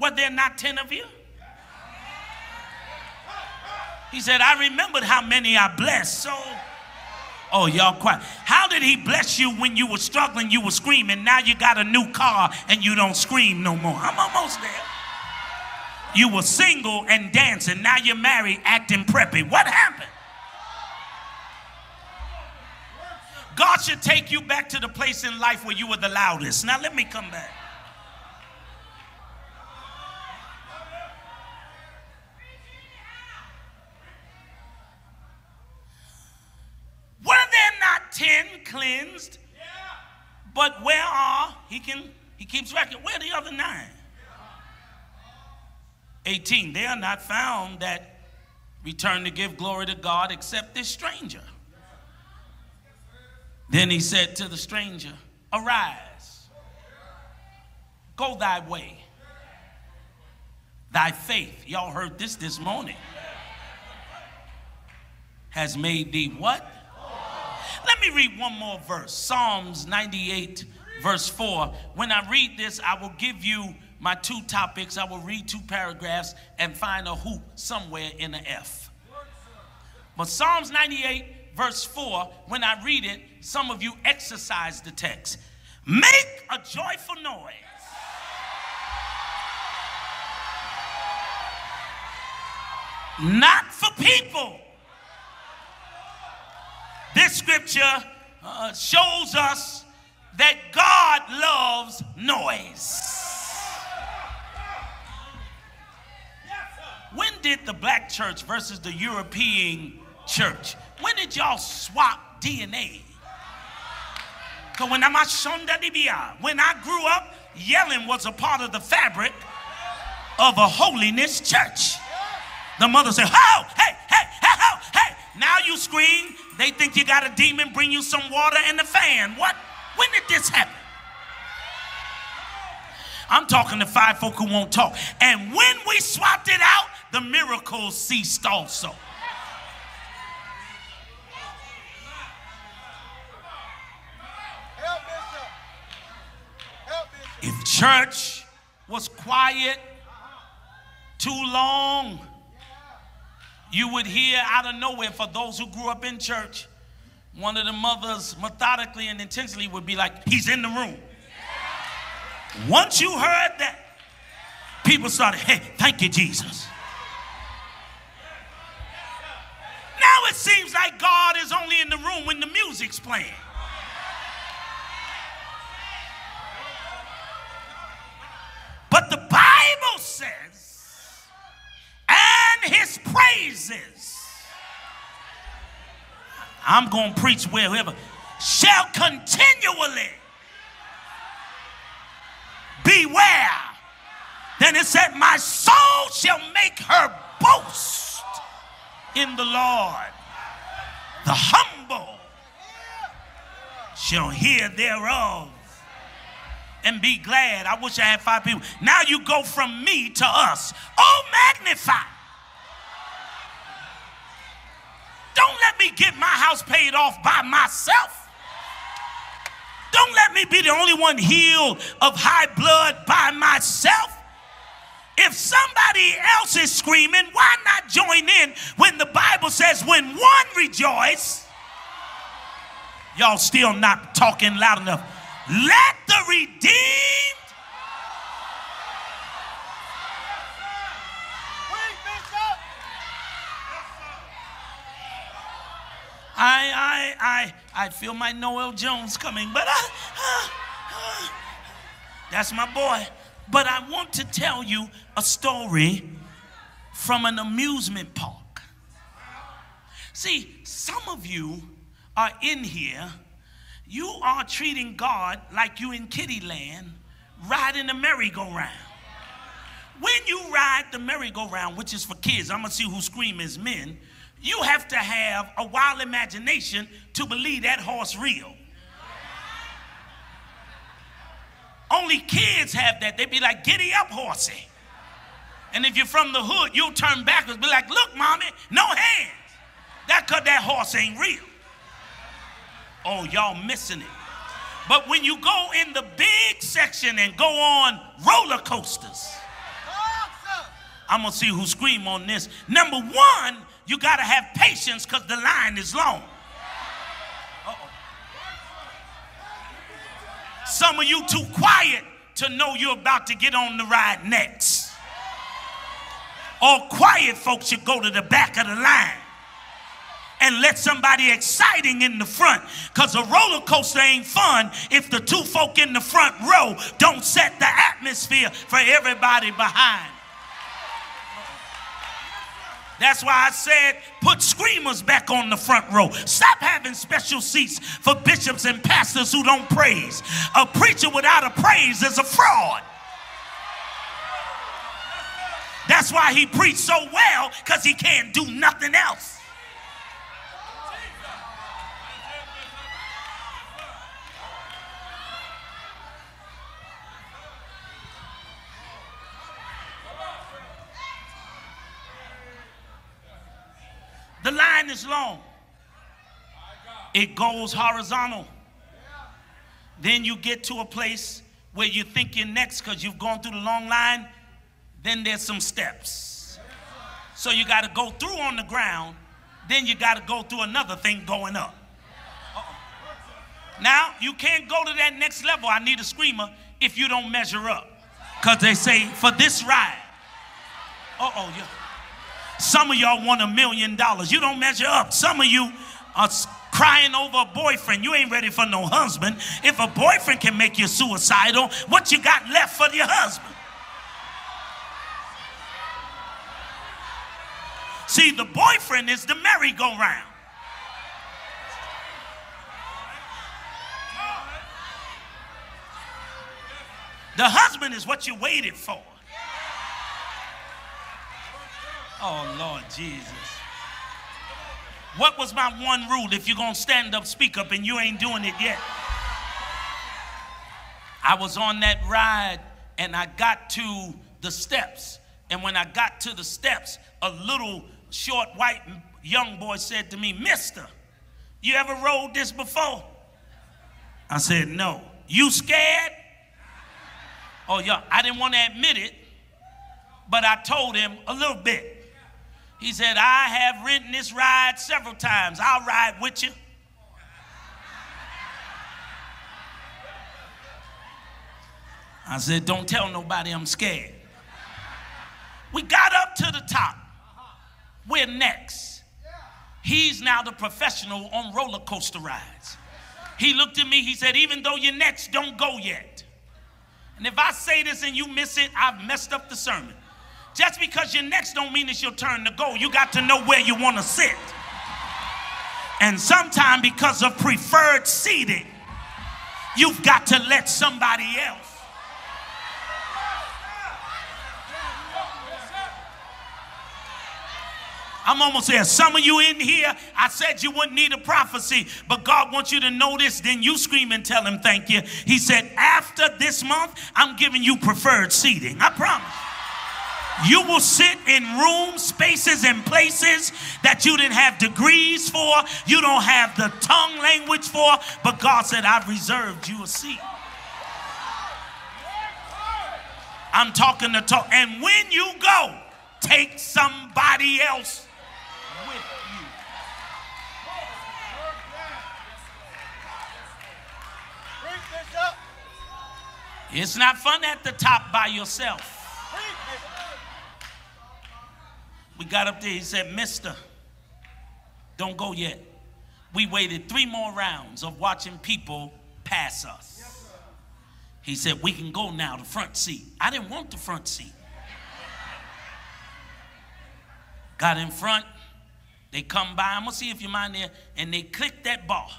were there not ten of you? He said, I remembered how many I blessed, so... Oh, y'all quiet. How did he bless you when you were struggling, you were screaming? Now you got a new car and you don't scream no more. I'm almost there. You were single and dancing. Now you're married, acting preppy. What happened? God should take you back to the place in life where you were the loudest. Now let me come back. Ten cleansed, yeah. But where are, he can, he keeps record, where are the other nine? eighteen, they are not found that return to give glory to God except this stranger. Then he said to the stranger, arise, go thy way, thy faith, y'all heard this this morning, has made thee what? Let me read one more verse, Psalms ninety-eight, verse four. When I read this, I will give you my two topics. I will read two paragraphs and find a who somewhere in the F. But Psalms ninety-eight, verse four, when I read it, some of you exercise the text. Make a joyful noise. Not for people. This scripture uh, shows us that God loves noise. When did the black church versus the European church, when did y'all swap D N A? Because when I grew up, yelling was a part of the fabric of a holiness church. The mother said, ho, hey, hey, hey, ho, hey. Now you scream. They think you got a demon, bring you some water and a fan. What? When did this happen? I'm talking to five folk who won't talk. And when we swapped it out, the miracles ceased also. If church was quiet too long, you would hear out of nowhere, for those who grew up in church, one of the mothers methodically and intentionally would be like, he's in the room. Yeah. Once you heard that, people started, hey, thank you, Jesus. Yeah. Now it seems like God is only in the room when the music's playing. But the Bible says, and his praises, I'm going to preach wherever, shall continually beware. Then it said, my soul shall make her boast in the Lord. The humble shall hear thereof and be glad. I wish I had five people. Now you go from me to us. Oh, magnify. Don't let me get my house paid off by myself. Don't let me be the only one healed of high blood by myself. If somebody else is screaming, why not join in when the Bible says when one rejoices? Y'all still not talking loud enough. Let the redeemed. I, I, I, I feel my Noel Jones coming, but I, uh, uh, that's my boy. But I want to tell you a story from an amusement park. See, some of you are in here, you are treating God like you in kiddie land, riding the merry-go-round. When you ride the merry-go-round, which is for kids, I'm gonna see who scream is men, you have to have a wild imagination to believe that horse real. Only kids have that. They be like, giddy up, horsey. And if you're from the hood, you'll turn backwards, be like, look, mommy, no hands. That's because that horse ain't real. Oh, y'all missing it. But when you go in the big section and go on roller coasters, I'm going to see who scream on this. Number one, you got to have patience because the line is long. Uh-oh. Some of you too quiet to know you're about to get on the ride next. All quiet folks should go to the back of the line and let somebody exciting in the front, because a roller coaster ain't fun if the two folk in the front row don't set the atmosphere for everybody behind. That's why I said put screamers back on the front row. Stop having special seats for bishops and pastors who don't praise. A preacher without a praise is a fraud. That's why he preached so well, because he can't do nothing else. The line is long. It goes horizontal. Then you get to a place where you think you're next because you've gone through the long line. Then there's some steps. So you got to go through on the ground. Then you got to go through another thing going up. Uh-oh. Now, you can't go to that next level, I need a screamer, if you don't measure up. Because they say, for this ride. Uh-oh, yeah. Some of y'all want a million dollars. You don't measure up. Some of you are crying over a boyfriend. You ain't ready for no husband. If a boyfriend can make you suicidal, what you got left for your husband? See, the boyfriend is the merry-go-round. The husband is what you waited for. Oh, Lord Jesus. What was my one rule? If you're going to stand up, speak up, and you ain't doing it yet. I was on that ride, and I got to the steps. And when I got to the steps, a little short white young boy said to me, Mister, you ever rode this before? I said, no. You scared? Oh, yeah. I didn't want to admit it, but I told him a little bit. He said, I have ridden this ride several times. I'll ride with you. I said, don't tell nobody I'm scared. We got up to the top. We're next. He's now the professional on roller coaster rides. He looked at me, he said, even though you're next, don't go yet. And if I say this and you miss it, I've messed up the sermon. Just because you're next don't mean it's your turn to go. You got to know where you want to sit. And sometimes because of preferred seating, you've got to let somebody else. I'm almost there. Some of you in here, I said you wouldn't need a prophecy, but God wants you to know this. Then you scream and tell him thank you. He said, after this month, I'm giving you preferred seating. I promise. You will sit in rooms, spaces, and places that you didn't have degrees for. You don't have the tongue language for. But God said, I've reserved you a seat. I'm talking to talk. And when you go, take somebody else with you. Bring this up. It's not fun at the top by yourself. We got up there, he said, mister, don't go yet. We waited three more rounds of watching people pass us. Yes, he said, we can go now, the front seat. I didn't want the front seat. Got in front, they come by, I'm gonna see if you mind there, and they click that ball.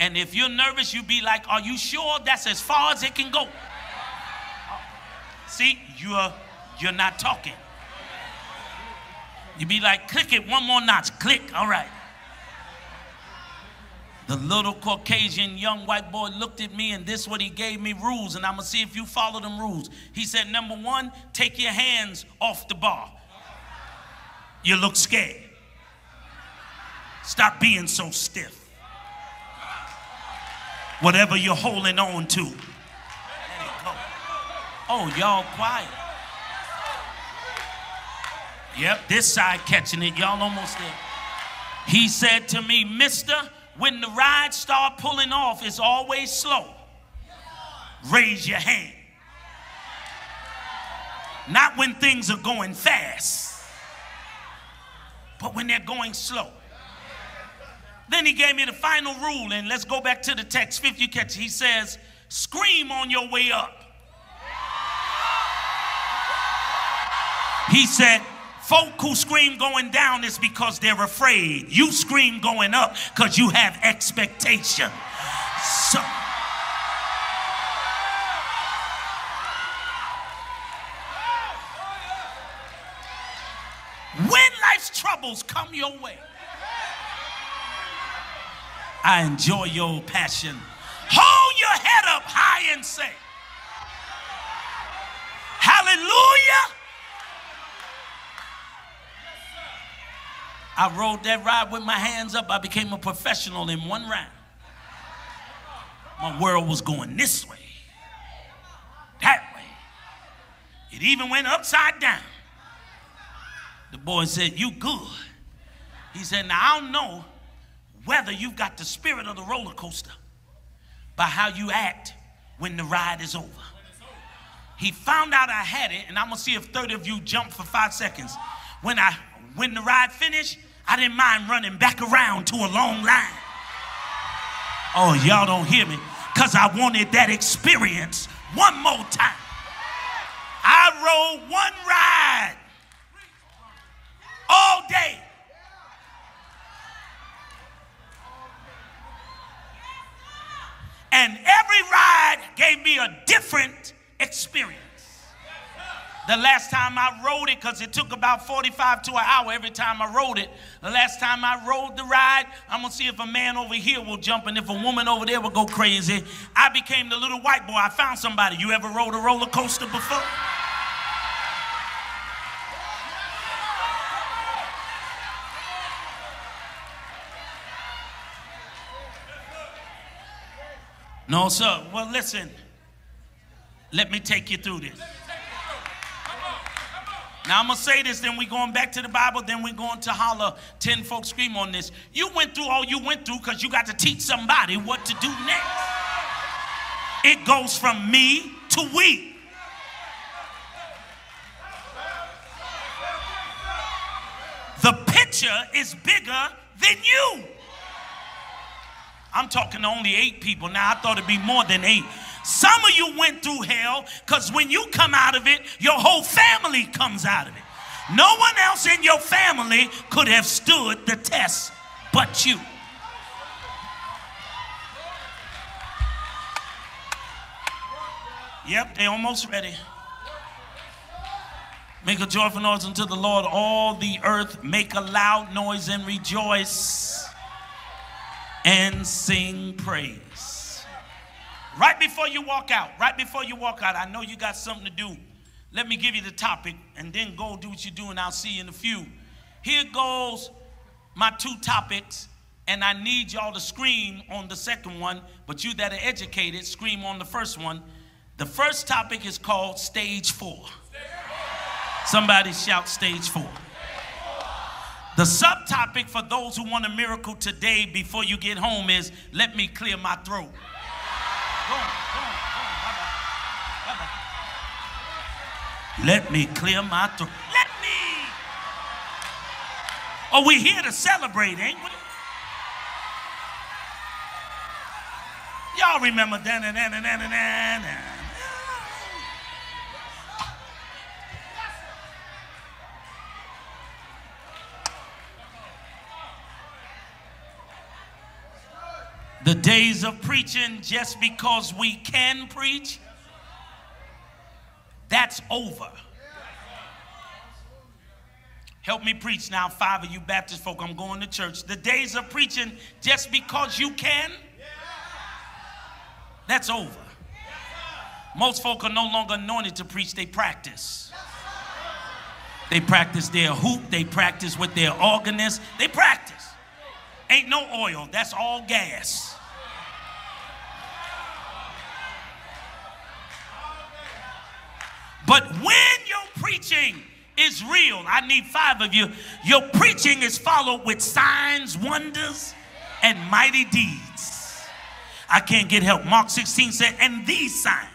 And if you're nervous, you be like, are you sure that's as far as it can go? See, you're, you're not talking. You be like, click it one more notch. Click. All right. The little Caucasian young white boy looked at me, and this is what he gave me, rules, and I'm going to see if you follow them rules. He said, number one, take your hands off the bar. You look scared. Stop being so stiff. Whatever you're holding on to. Let it go. Oh, y'all quiet. Yep, this side catching it. Y'all almost there. He said to me, mister, when the ride start pulling off, it's always slow. Raise your hand. Not when things are going fast, but when they're going slow. Then he gave me the final rule, and let's go back to the text. Fifth, you catch it. He says, scream on your way up. He said, folk who scream going down is because they're afraid. You scream going up because you have expectation. So, when life's troubles come your way, I enjoy your passion. Hold your head up high and say, hallelujah. I rode that ride with my hands up. I became a professional in one round. My world was going this way, that way. It even went upside down. The boy said, you good. He said, now I don't know whether you've got the spirit of the roller coaster by how you act when the ride is over. He found out I had it, and I'm gonna see if thirty of you jump for five seconds. When I, when the ride finished, I didn't mind running back around to a long line. Oh, y'all don't hear me, because I wanted that experience one more time. I rode one ride all day. And every ride gave me a different experience. The last time I rode it, because it took about forty-five to an hour every time I rode it. The last time I rode the ride, I'm going to see if a man over here will jump and if a woman over there will go crazy. I became the little white boy. I found somebody. You ever rode a roller coaster before? No, sir. Well, listen. Let me take you through this. Now, I'm going to say this, then we're going back to the Bible, then we're going to holler, ten folks scream on this. You went through all you went through because you got to teach somebody what to do next. It goes from me to we. The picture is bigger than you. I'm talking to only eight people. Now, I thought it'd be more than eight. Some of you went through hell because when you come out of it, your whole family comes out of it. No one else in your family could have stood the test but you. Yep, they're almost ready. Make a joyful noise unto the Lord, all the earth. Make a loud noise and rejoice and sing praise. Right before you walk out, right before you walk out, I know you got something to do. Let me give you the topic and then go do what you do, and I'll see you in a few. Here goes my two topics, and I need y'all to scream on the second one, but you that are educated, scream on the first one. The first topic is called Stage Four. Somebody shout Stage Four. The subtopic for those who want a miracle today before you get home is, let me clear my throat. Go on, go on, go on. Bye-bye. Bye-bye. Let me clear my throat. Let me. Oh, we're here to celebrate, ain't we? Y'all remember that and that and that and that. The days of preaching just because we can preach, that's over. Help me preach now, five of you Baptist folk, I'm going to church. The days of preaching just because you can, that's over. Most folk are no longer anointed to preach, they practice. They practice their hoop, they practice with their organist, they practice. Ain't no oil, that's all gas. But when your preaching is real, I need five of you, your preaching is followed with signs, wonders, and mighty deeds. I can't get help. Mark sixteen said, and these signs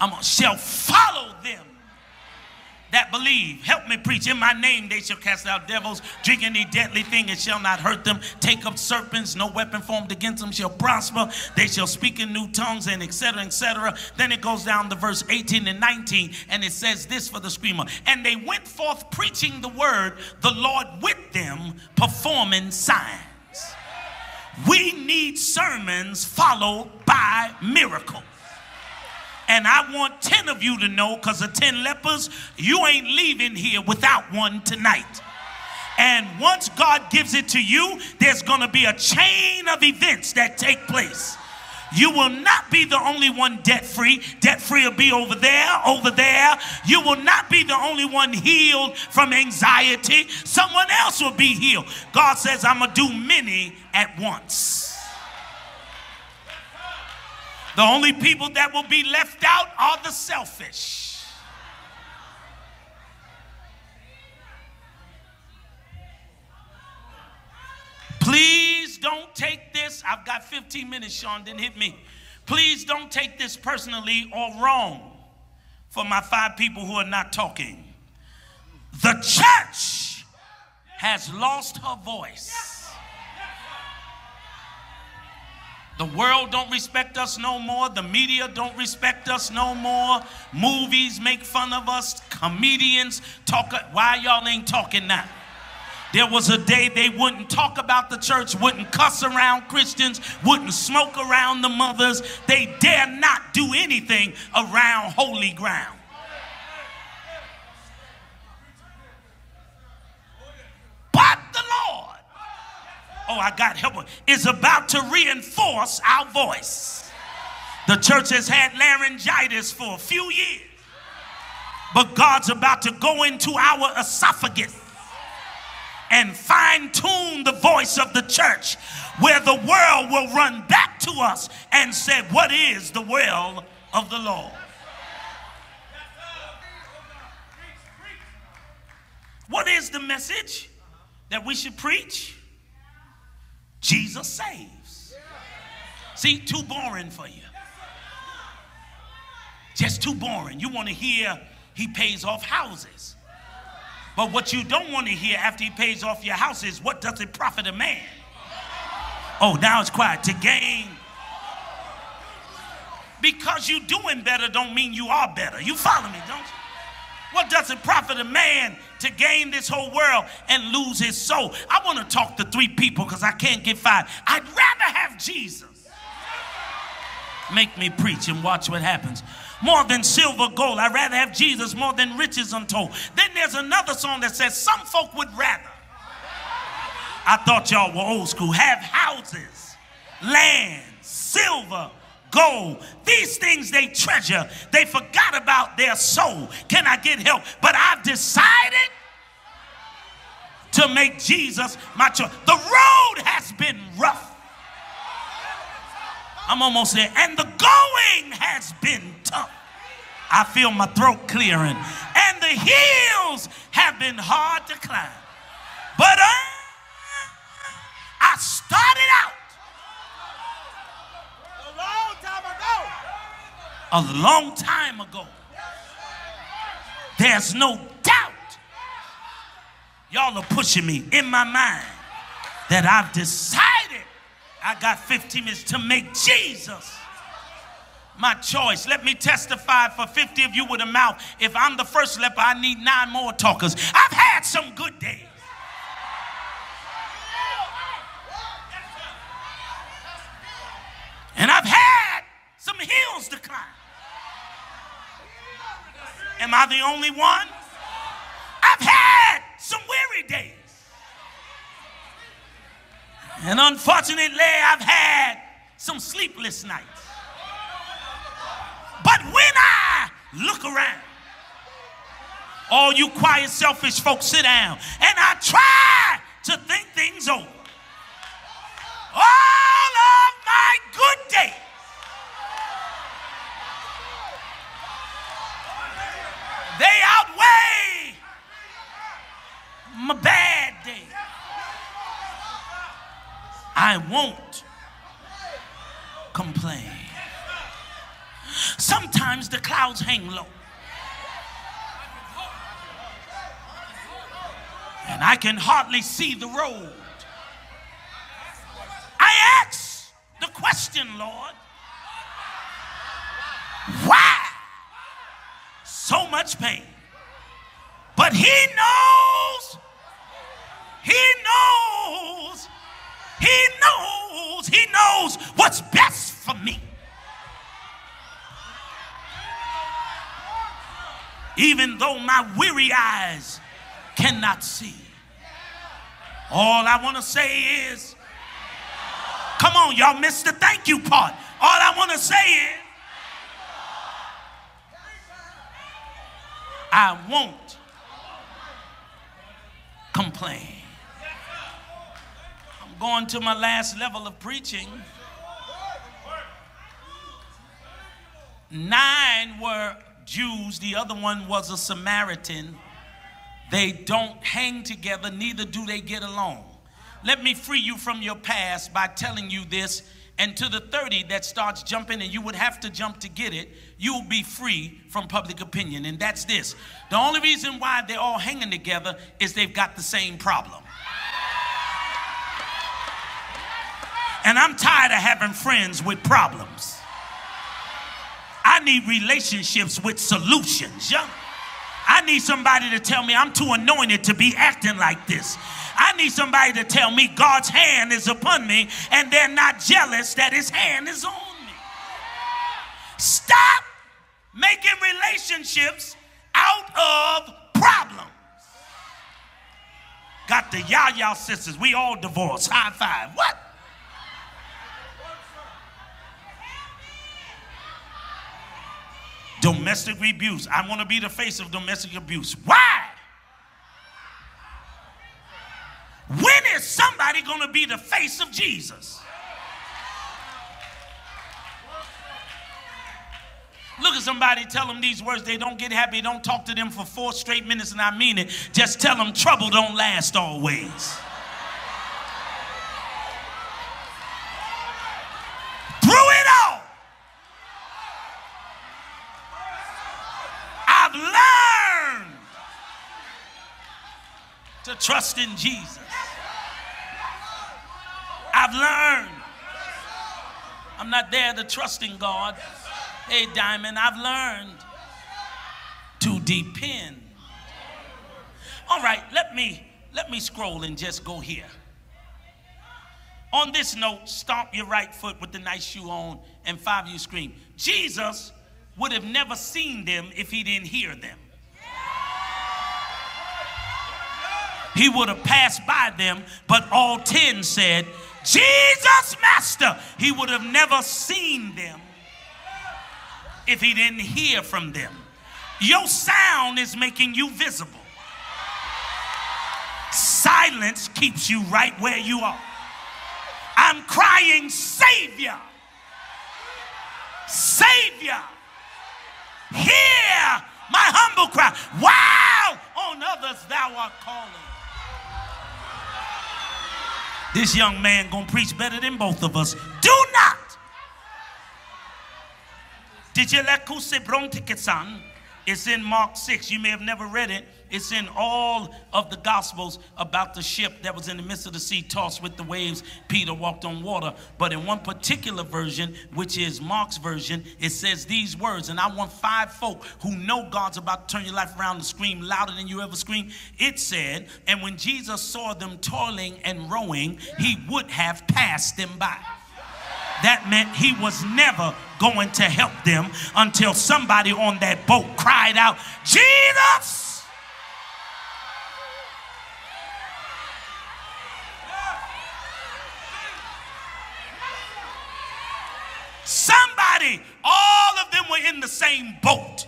I'm gonna, shall follow them that believe. Help me preach. In my name they shall cast out devils, drink any deadly thing, it shall not hurt them, take up serpents, no weapon formed against them shall prosper, they shall speak in new tongues, and etc, etc. Then it goes down to verse eighteen and nineteen, and it says this for the screamer: and they went forth preaching the word, the Lord with them, performing signs. We need sermons followed by miracles. And I want ten of you to know, because of ten lepers, you ain't leaving here without one tonight. And once God gives it to you, there's going to be a chain of events that take place. You will not be the only one debt-free. Debt-free will be over there, over there. You will not be the only one healed from anxiety. Someone else will be healed. God says, I'm going to do many at once. The only people that will be left out are the selfish. Please don't take this. I've got fifteen minutes, Sean, didn't hit me. Please don't take this personally or wrong for my five people who are not talking. The church has lost her voice. The world don't respect us no more. The media don't respect us no more. Movies make fun of us. Comedians talk. Why y'all ain't talking now? There was a day they wouldn't talk about the church, wouldn't cuss around Christians, wouldn't smoke around the mothers. They dare not do anything around holy ground. But the Lord, oh, I got help, is about to reinforce our voice. The church has had laryngitis for a few years, but God's about to go into our esophagus and fine-tune the voice of the church, where the world will run back to us and say, what is the will of the Lord? What is the message that we should preach? Jesus saves. See, too boring for you. Just too boring. You want to hear he pays off houses. But what you don't want to hear after he pays off your house is, what does it profit a man? Oh, now it's quiet. To gain. Because you doing better don't mean you are better. You follow me, don't you? What does it profit a man to gain this whole world and lose his soul? I want to talk to three people because I can't get five. I'd rather have Jesus. Make me preach and watch what happens. more than silver gold. I'd rather have Jesus more than riches untold. Then there's another song that says some folk would rather. I thought y'all were old school. Have houses, land, silver, gold. These things they treasure. They forgot about their soul. Can I get help? But I've decided to make Jesus my choice. The road has been rough. I'm almost there. And the going has been tough. I feel my throat clearing. And the hills have been hard to climb. But I I started out a long time ago. A long time ago. There's no doubt. Y'all are pushing me in my mind that I've decided. I got fifteen minutes to make Jesus my choice. Let me testify for fifty of you with a mouth. If I'm the first leper, I need nine more talkers. I've had some good days. And I've had some hills to climb. Am I the only one? I've had some weary days. And unfortunately, I've had some sleepless nights. But when I look around, all you quiet, selfish folks, sit down. And I try to think things over. All of my good days. They outweigh my bad days. I won't complain. Sometimes the clouds hang low. And I can hardly see the road. I ask the question, Lord, why so much pain? But he knows, he knows. He knows, he knows what's best for me. Even though my weary eyes cannot see. All I want to say is, come on, y'all missed the thank you part. All I want to say is, I won't complain. Going to my last level of preaching. Nine were Jews, the other one was a Samaritan. They don't hang together, neither do they get along. Let me free you from your past by telling you this, and to the thirty that starts jumping, and you would have to jump to get it, you'll be free from public opinion, and that's this. The only reason why they're all hanging together is they've got the same problem. And I'm tired of having friends with problems. I need relationships with solutions. Yeah? I need somebody to tell me I'm too anointed to be acting like this. I need somebody to tell me God's hand is upon me and they're not jealous that his hand is on me. Stop making relationships out of problems. Got the Yaya sisters. We all divorced. High five. What? Domestic abuse. I want to be the face of domestic abuse. Why? When is somebody going to be the face of Jesus? Look at somebody, tell them these words. They don't get happy. Don't talk to them for four straight minutes, and I mean it. Just tell them trouble don't last always. To trust in Jesus. I've learned. I'm not there to trust in God. Hey, Diamond, I've learned to depend. All right, let me let me scroll and just go here. On this note, stomp your right foot with the nice shoe on, and five of you scream, Jesus would have never seen them if he didn't hear them. He would have passed by them, but all ten said, Jesus, Master. He would have never seen them if he didn't hear from them. Your sound is making you visible. Silence keeps you right where you are. I'm crying, Savior, Savior, hear my humble cry. Wow, on others thou art calling. This young man gonna preach better than both of us. Do not. Did you let Kuse Brontikesan? It's in Mark six. You may have never read it. It's in all of the Gospels about the ship that was in the midst of the sea, tossed with the waves. Peter walked on water. But in one particular version, which is Mark's version, it says these words. And I want five folk who know God's about to turn your life around to scream louder than you ever screamed. It said, and when Jesus saw them toiling and rowing, he would have passed them by. That meant he was never going to help them until somebody on that boat cried out, Jesus! Somebody, all of them were in the same boat.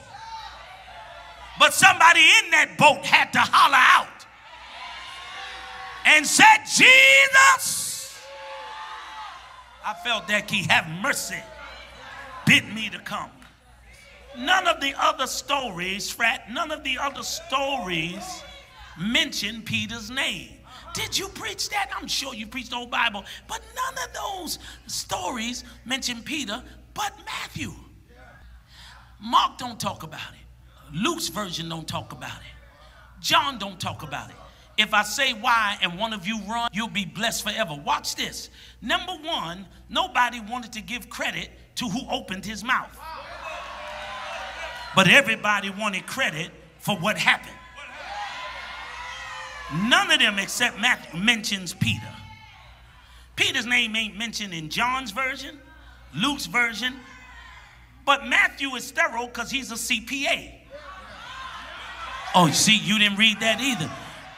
But somebody in that boat had to holler out and said, Jesus! I felt that key. Have mercy. Bid me to come. None of the other stories, frat, none of the other stories mention Peter's name. Did you preach that? I'm sure you preached the whole Bible. But none of those stories mention Peter but Matthew. Mark don't talk about it. Luke's version don't talk about it. John don't talk about it. If I say why and one of you run, you'll be blessed forever. Watch this. Number one, nobody wanted to give credit to who opened his mouth. But everybody wanted credit for what happened. None of them except Matthew mentions Peter. Peter's name ain't mentioned in John's version, Luke's version. But Matthew is thorough because he's a C P A. Oh, you see, you didn't read that either.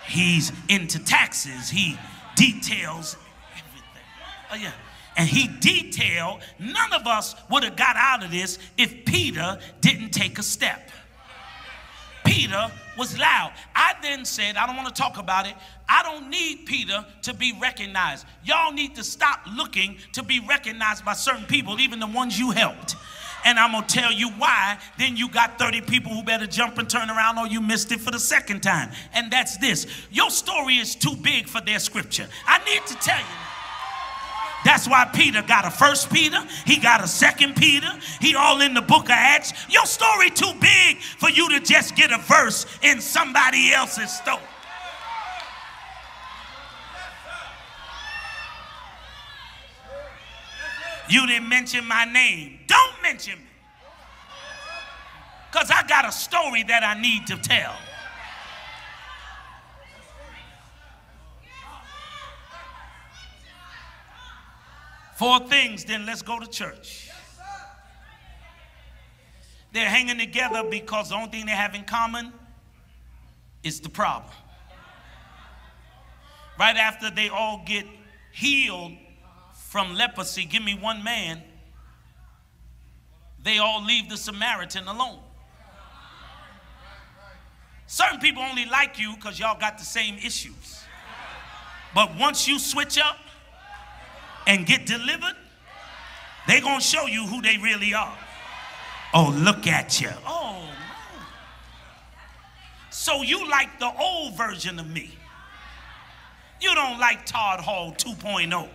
He's into taxes. He details everything. Oh, yeah. And he detailed. None of us would have got out of this if Peter didn't take a step. Peter was loud. I then said, I don't want to talk about it. I don't need Peter to be recognized. Y'all need to stop looking to be recognized by certain people, even the ones you helped. And I'm going to tell you why. Then you got thirty people who better jump and turn around or you missed it for the second time. And that's this. Your story is too big for their scripture. I need to tell you. That's why Peter got a first Peter. He got a second Peter. He all in the book of Acts. Your story too big for you to just get a verse in somebody else's story. You didn't mention my name. Don't mention me. Because I got a story that I need to tell. Four things, then let's go to church. They're hanging together because the only thing they have in common is the problem. Right after they all get healed from leprosy, give me one man, they all leave the Samaritan alone. Certain people only like you because y'all got the same issues. But once you switch up and get delivered, they're going to show you who they really are. Oh, look at you. Oh, no. So you like the old version of me. You don't like Todd Hall two point oh.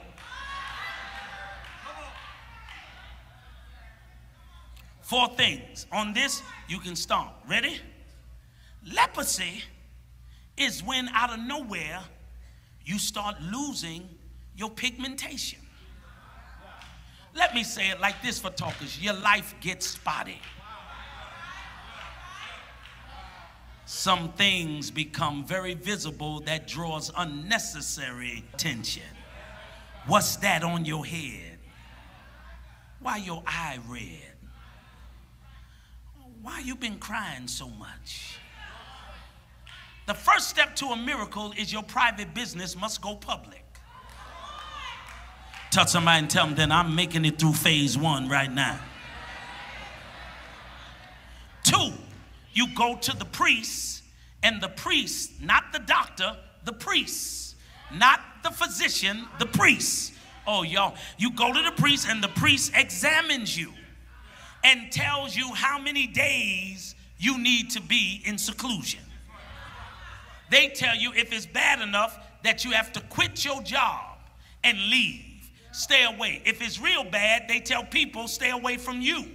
Four things. On this, you can stomp. Ready? Leprosy is when out of nowhere you start losing your pigmentation. Let me say it like this for talkers. Your life gets spotty. Some things become very visible that draws unnecessary attention. What's that on your head? Why your eye red? why you been crying so much? The first step to a miracle is your private business must go public. Tell somebody and tell them that I'm making it through phase one right now. Two, you go to the priest, and the priest, not the doctor, the priest, not the physician, the priest. Oh, y'all, you go to the priest and the priest examines you and tells you how many days you need to be in seclusion. They tell you if it's bad enough that you have to quit your job and leave. Stay away. If it's real bad, they tell people stay away from you.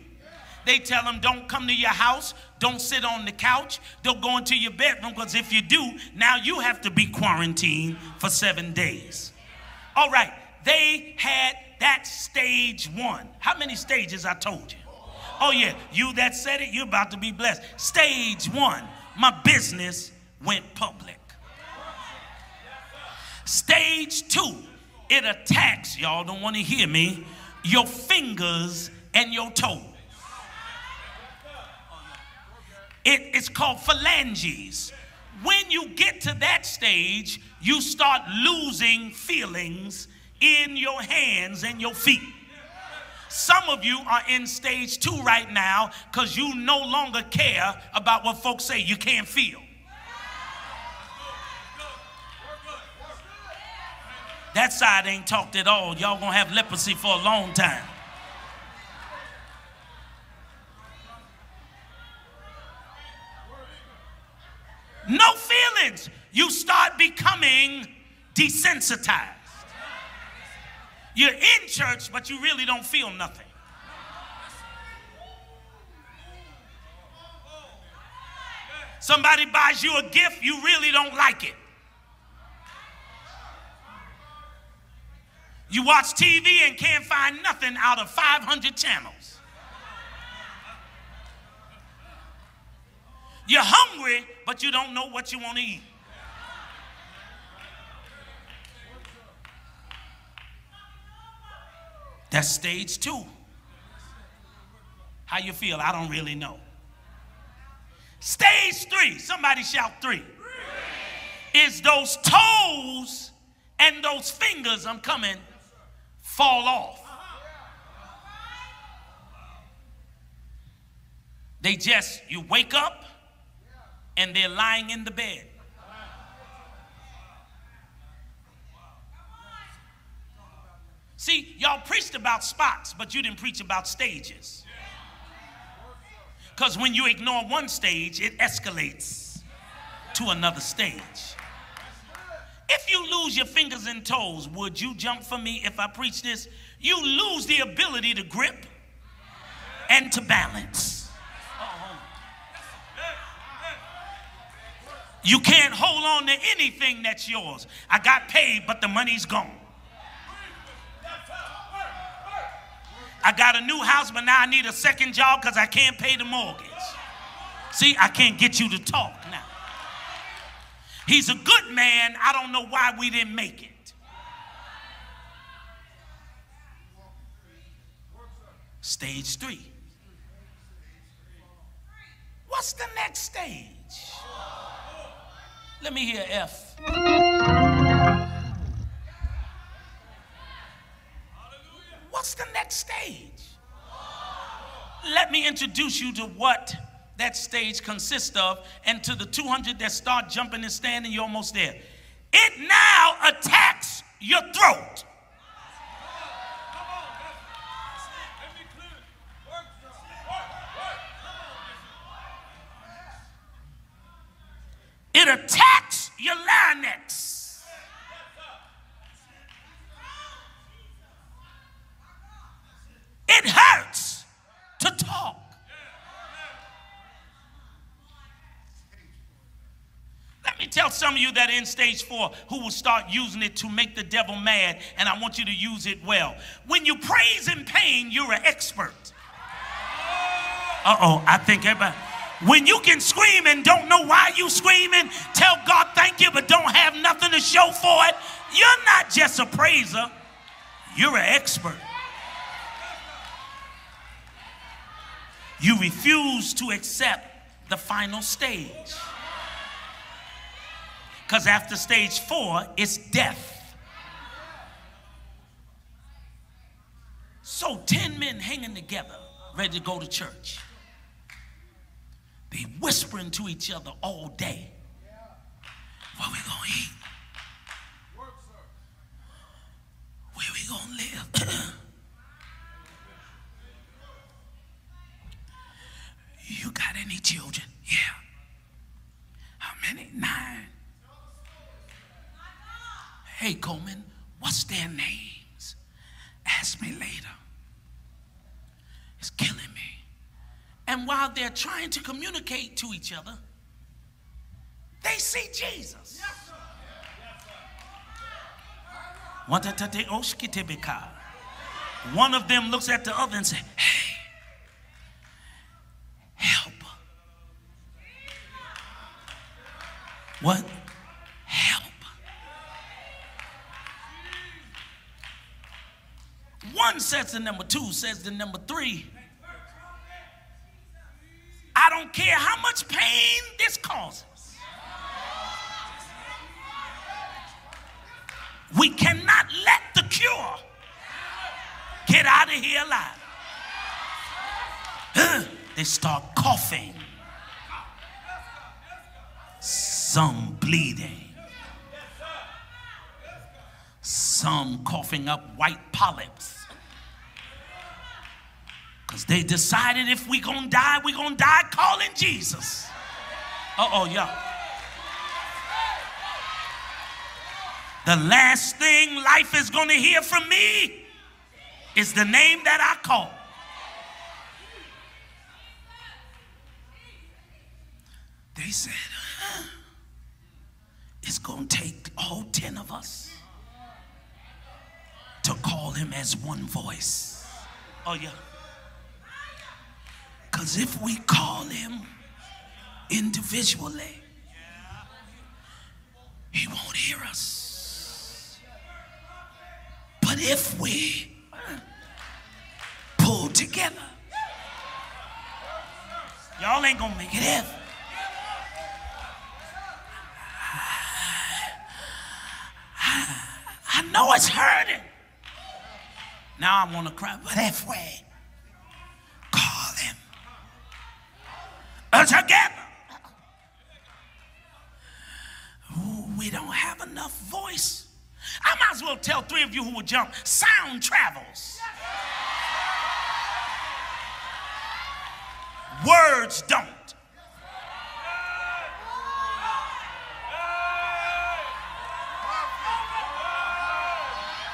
They tell them don't come to your house, don't sit on the couch, don't go into your bedroom, because if you do, now you have to be quarantined for seven days. All right. They had that stage one. How many stages I told you? Oh, yeah. You that said it, you're about to be blessed. Stage one, my business went public. Stage two, it attacks, y'all don't want to hear me, your fingers and your toes. It, it's called phalanges. When you get to that stage, you start losing feelings in your hands and your feet. Some of you are in stage two right now because you no longer care about what folks say you can't feel. That side ain't talked at all. Y'all gonna have leprosy for a long time. No feelings. You start becoming desensitized. You're in church, but you really don't feel nothing. Somebody buys you a gift, you really don't like it. You watch T V and can't find nothing out of five hundred channels. You're hungry, but you don't know what you want to eat. That's stage two. How you feel? I don't really know. Stage three, somebody shout three, three. Is those toes and those fingers, I'm coming, fall off. They just, you wake up and they're lying in the bed. See, y'all preached about spots, but you didn't preach about stages. Because when you ignore one stage, it escalates to another stage. If you lose your fingers and toes, would you jump for me if I preach this? You lose the ability to grip and to balance. You can't hold on to anything that's yours. I got paid, but the money's gone. I got a new house, but now I need a second job because I can't pay the mortgage. See, I can't get you to talk now. He's a good man. I don't know why we didn't make it. Stage three. What's the next stage? Let me hear F. What's the next stage? Let me introduce you to what that stage consists of, and to the two hundred that start jumping and standing, you're almost there. It now attacks your throat. It attacks your larynx. It hurts to talk. Let me tell some of you that are in stage four who will start using it to make the devil mad, and I want you to use it well. When you praise in pain, you're an expert. Uh-oh, I think everybody. When you can scream and don't know why you screaming, tell God thank you, but don't have nothing to show for it, you're not just a praiser, you're an expert. You refuse to accept the final stage. Because after stage four, it's death. So ten men hanging together, ready to go to church. They whispering to each other all day. What we gonna eat? Where we gonna live? You got any children? Yeah. How many? Nine. Hey Coleman, what's their names? Ask me later. It's killing me. And while they're trying to communicate to each other, they see Jesus. One of them looks at the other and says, hey, help. What? Help. One says to number two, says to number three, I don't care how much pain this causes. We cannot let the cure get out of here alive. Uh, they start coughing. Some bleeding. Some coughing up white polyps. Because they decided if we're going to die, we're going to die calling Jesus. Uh-oh, y'all. The last thing life is going to hear from me is the name that I call. They said, huh, it's going to take all ten of us to call him as one voice. Oh, yeah. Because if we call him individually, he won't hear us. But if we pull together, y'all ain't gonna make it ever. I, I know it's hurting. Now I wanna cry, but if we call him together, we don't have enough voice. I might as well tell three of you who would jump. Sound travels. Words don't.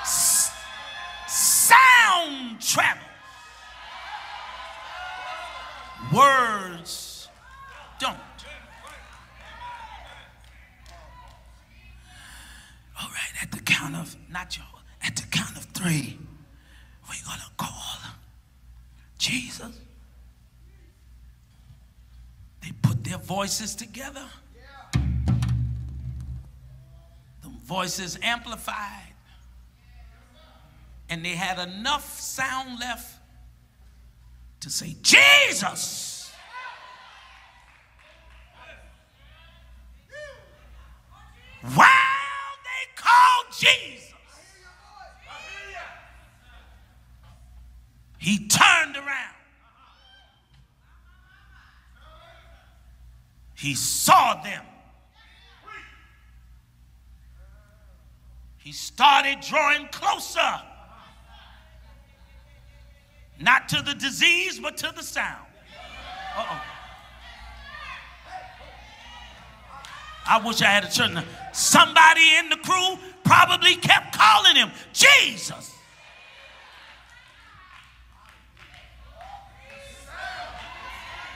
S- sound travels. Words don't. At the count of, not y'all, at the count of three, we're going to call Jesus. They put their voices together. Yeah. The voices amplified. And they had enough sound left to say, Jesus. Jesus. He turned around. He saw them. He started drawing closer. Not to the disease, but to the sound. Uh-oh. I wish I had a church. Somebody in the crew probably kept calling him Jesus.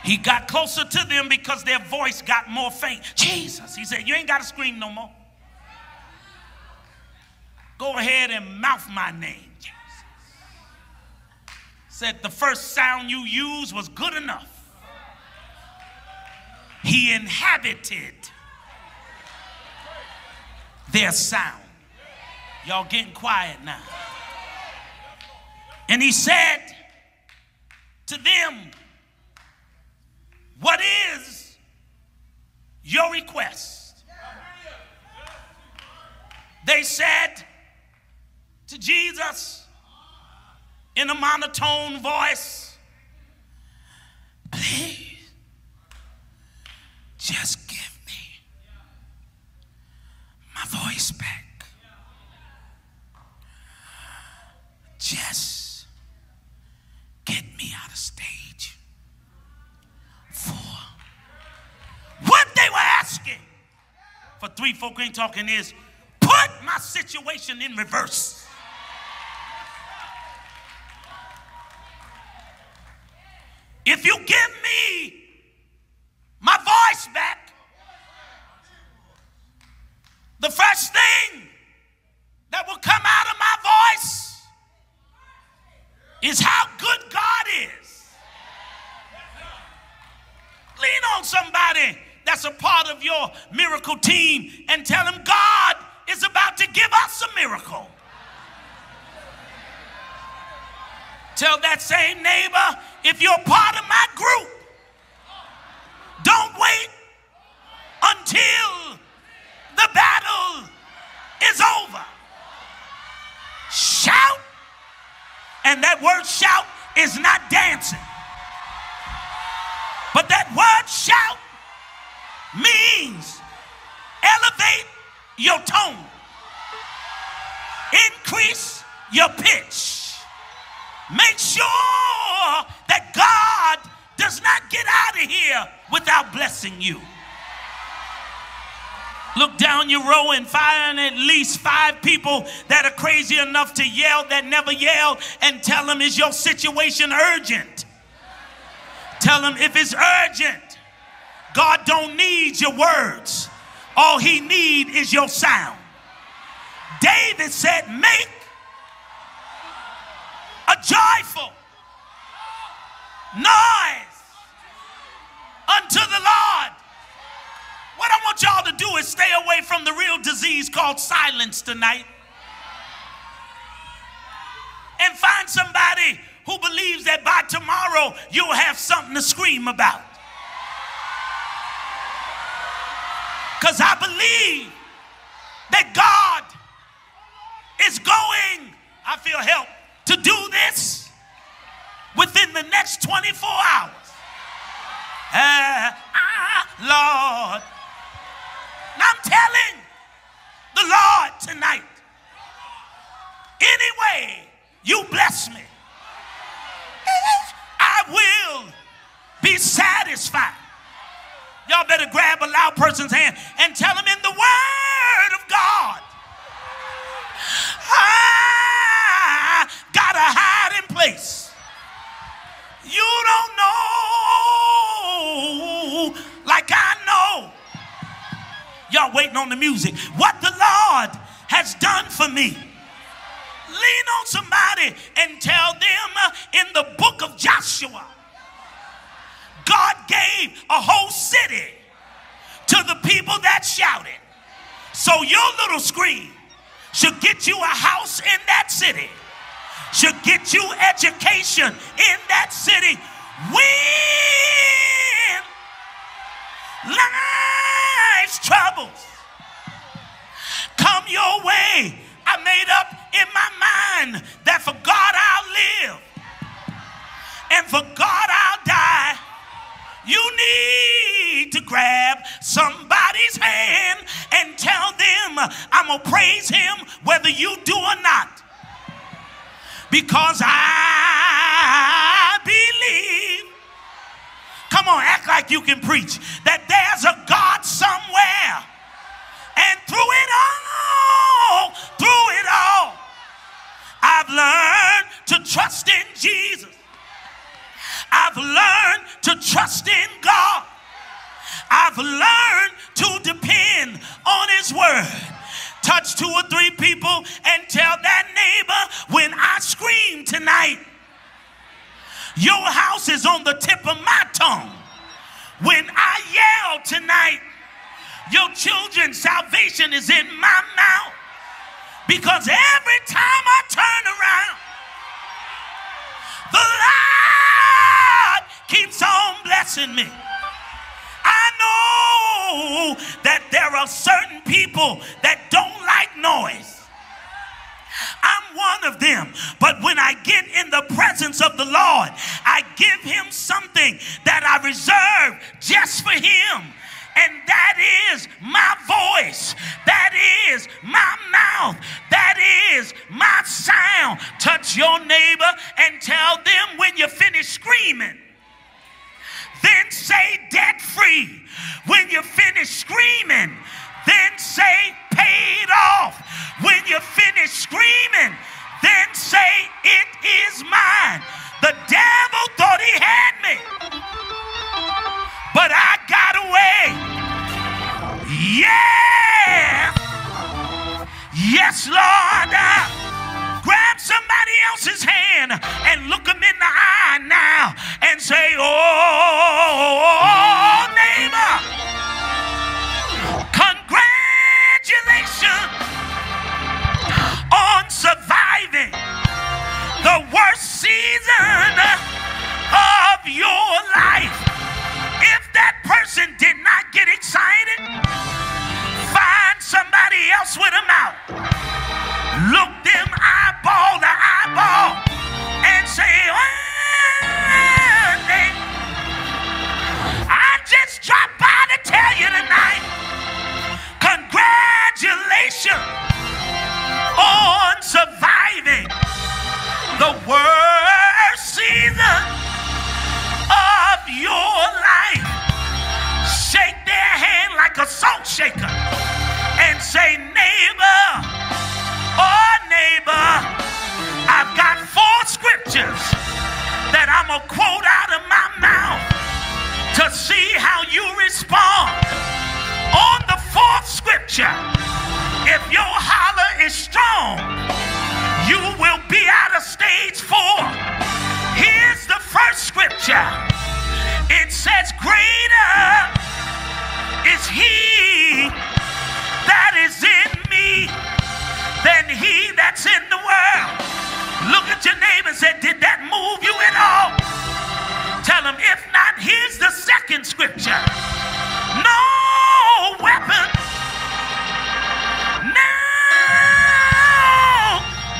He got closer to them because their voice got more faint. Jesus. He said, you ain't got to scream no more. Go ahead and mouth my name, Jesus. Said the first sound you used was good enough. He inhabited their sound. Y'all getting quiet now. And he said to them, What is your request? They said to Jesus in a monotone voice, please, just give me my voice back. Just get me out of stage for what they were asking for. Three folk ain't talking is, put my situation in reverse. If you give me my voice back, the first thing that will come out of my voice is how good God is. Lean on somebody that's a part of your miracle team and tell them God is about to give us a miracle. Tell that same neighbor, if you're part of my group, don't wait until the battle is over. Shout. And that word shout is not dancing. But that word shout means elevate your tone. Increase your pitch. Make sure that God does not get out of here without blessing you. Look down your row and find at least five people that are crazy enough to yell that never yelled, and tell them, is your situation urgent? Tell them, if it's urgent, God don't need your words. All he need is your sound. David said, make a joyful noise unto the Lord. What I want y'all to do is stay away from the real disease called silence tonight. And find somebody who believes that by tomorrow you'll have something to scream about. Because I believe that God is going, I feel help, to do this within the next twenty-four hours. Uh, ah, Lord. And I'm telling the Lord tonight, anyway you bless me, I will be satisfied. Y'all better grab a loud person's hand and tell them, in the word of God, I got a hiding place. You don't know like I know. Y'all waiting on the music. What the Lord has done for me. Lean on somebody and tell them, in the book of Joshua, God gave a whole city to the people that shouted. So your little scream should get you a house in that city, should get you education in that city. When life's troubles come your way, I made up in my mind that for God I'll live and for God I'll die. You need to grab somebody's hand and tell them, I'm gonna praise him whether you do or not. Because I believe, come on, act like you can preach, that there's a God somewhere. And through it all, through it all, I've learned to trust in Jesus. I've learned to trust in God. I've learned to depend on his word. Touch two or three people and tell that neighbor, when I scream tonight, your house is on the tip of my tongue. When I yell tonight, your children's salvation is in my mouth. Because every time I turn around, the Lord keeps on blessing me. know that there are certain people that don't like noise. I'm one of them, but when I get in the presence of the Lord, I give him something that I reserve just for him. And that is my voice. That is my mouth. That is my sound. Touch your neighbor and tell them when you finish screaming. Then say debt free. When you finish screaming, then say paid off. When you finish screaming, then say it is mine. The devil thought he had me, but I got away. Yeah. Yes, Lord. Grab somebody else's hand and look them in the eye now and say, oh, neighbor, on surviving the worst season of your life. If that person did not get excited, find somebody else with them out. Look them eyeball to eyeball and say, oh, I just dropped by to tell you tonight, congratulations on surviving the worst season of your life. Shake their hand like a salt shaker and say, neighbor, oh neighbor, I've got four scriptures that I'm gonna quote out of my mouth to see how you respond. On the fourth scripture, if your holler is strong, you will be out of stage four. Here's the first scripture. It says, greater is he that is in me than he that's in the world. Look at your neighbor and say, did that move you at all? Tell him, if not, here's the second scripture. No weapon, no,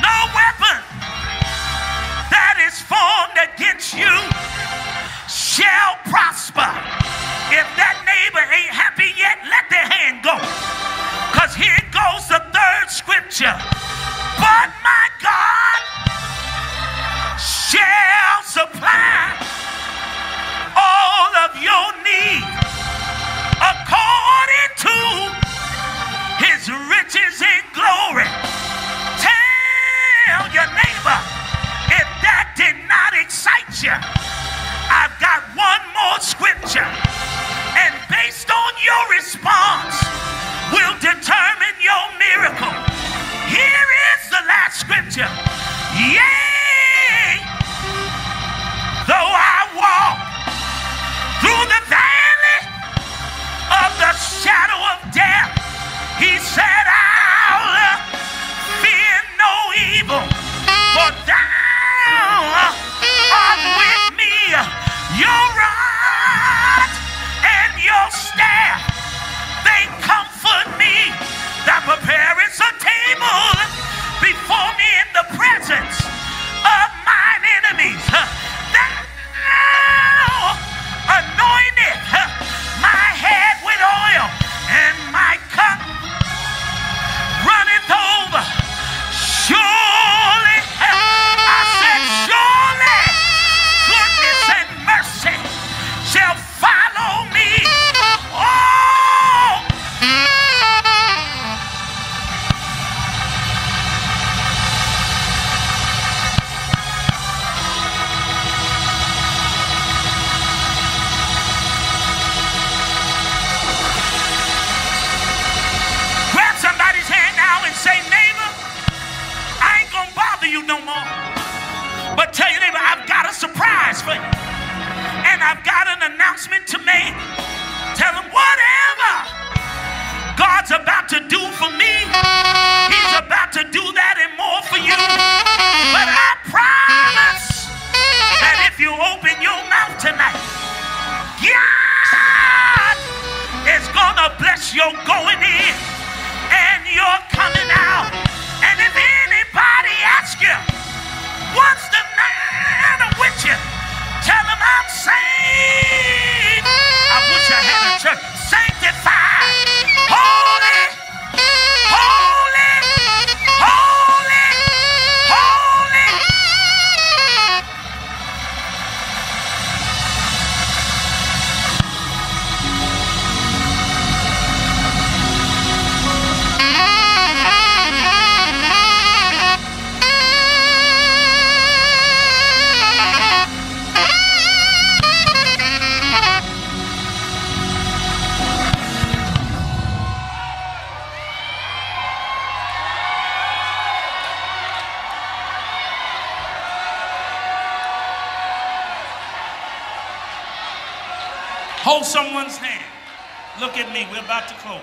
no weapon that is formed against you shall prosper. If that neighbor ain't happy yet, let their hand go, because here goes the third scripture. But my God shall supply all of your needs according to his riches in glory. Tell your neighbor, if that did not excite you, I've got one more scripture, and based on your response will determine your miracle. Here is the last scripture. Yea, though I walk through the valley of the shadow of death, he said, I'll fear no evil, for thou art with me. Your rod and your staff, they comfort me. Thou preparest a table before me in the presence of mine enemies. Thou anointest my head with oil, and my cup runneth over. Surely, I said, surely goodness and mercy shall follow me. Oh! Say, neighbor, I ain't gonna bother you no more, but tell your neighbor, I've got a surprise for you, and I've got an announcement to make. Tell him, whatever God's about to do for me, he's about to do that and more for you. But I promise that if you open your mouth tonight, God is gonna in and you're coming out. And if anybody asks you, what's the matter with you? Tell them I'm saved. I wish I had a church. Sanctified. Holy. Holy. Holy. Holy. Hold someone's hand. Look at me. We're about to close.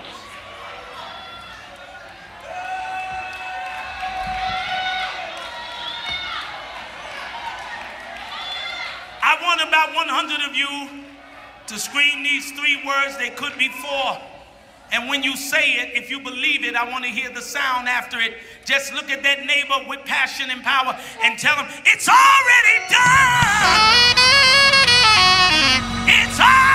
I want about one hundred of you to scream these three words. They could be four. And when you say it, if you believe it, I want to hear the sound after it. Just look at that neighbor with passion and power and tell him, it's already done. It's already done.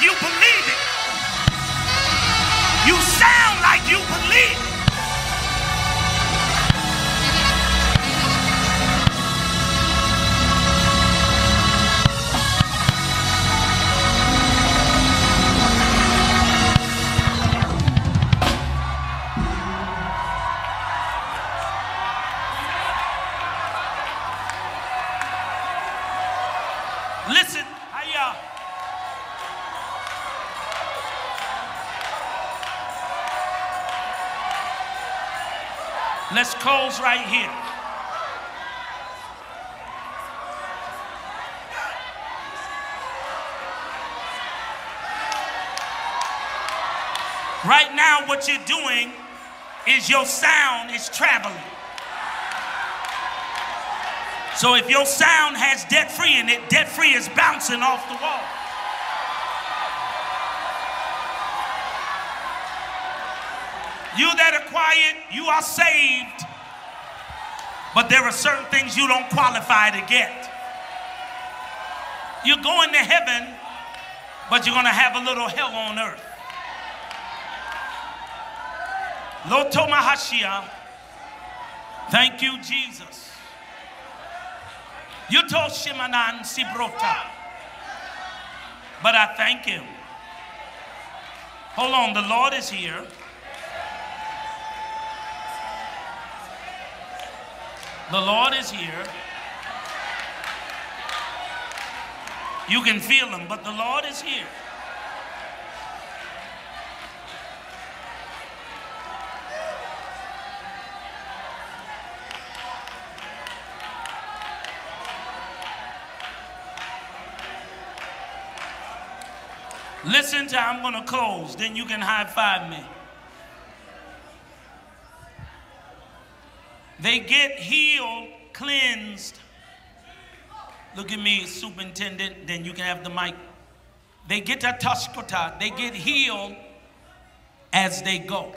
You believe it. You sound like you believe it. Let's close right here. Right now, what you're doing is your sound is traveling. So if your sound has debt free in it, debt free is bouncing off the wall. You that are quiet, you are saved. But there are certain things you don't qualify to get. You're going to heaven, but you're going to have a little hell on earth. Lotomahashia. Thank you, Jesus. You told Shimanan Sibrota. But I thank him. Hold on, the Lord is here. The Lord is here. You can feel him, but the Lord is here. Listen to, I'm going to close, then you can high five me. They get healed, cleansed. Look at me, superintendent, then you can have the mic. They get a tuskota. They get healed as they go.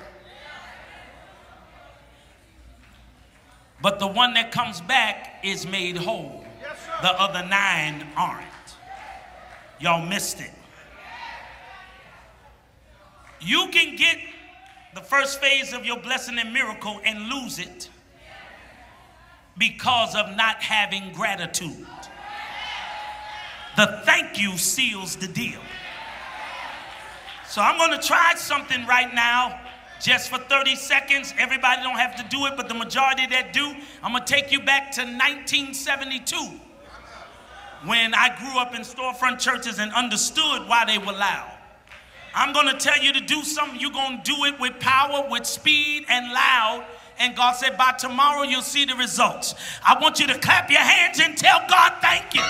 But the one that comes back is made whole. The other nine aren't. Y'all missed it. You can get the first phase of your blessing and miracle and lose it. Because of not having gratitude. The thank you seals the deal. So I'm going to try something right now just for thirty seconds. Everybody don't have to do it, but the majority that do. I'm going to take you back to nineteen seventy-two when I grew up in storefront churches and understood why they were loud. I'm going to tell you to do something. You're going to do it with power, with speed, and loud. And God said, by tomorrow, you'll see the results. I want you to clap your hands and tell God, thank you.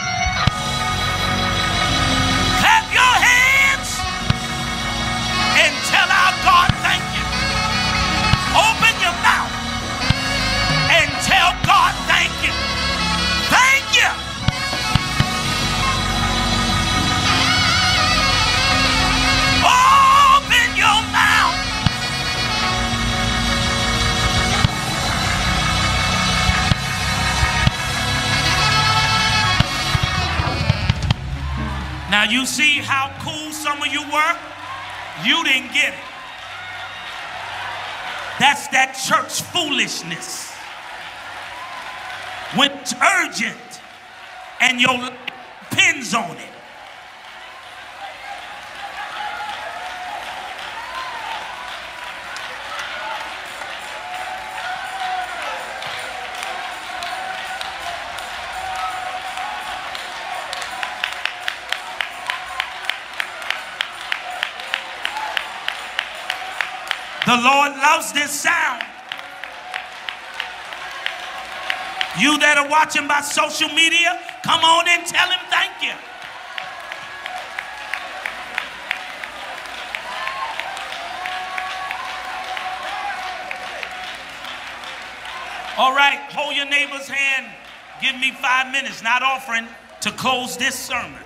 Clap your hands and tell our God, thank you. Open your mouth and tell God, thank you. Thank you. Now you see how cool some of you were? You didn't get it. That's that church foolishness. When it's urgent and your life depends on it. The Lord loves this sound. You that are watching by social media, come on and tell him thank you. All right, hold your neighbor's hand. Give me five minutes, not offering, to close this sermon.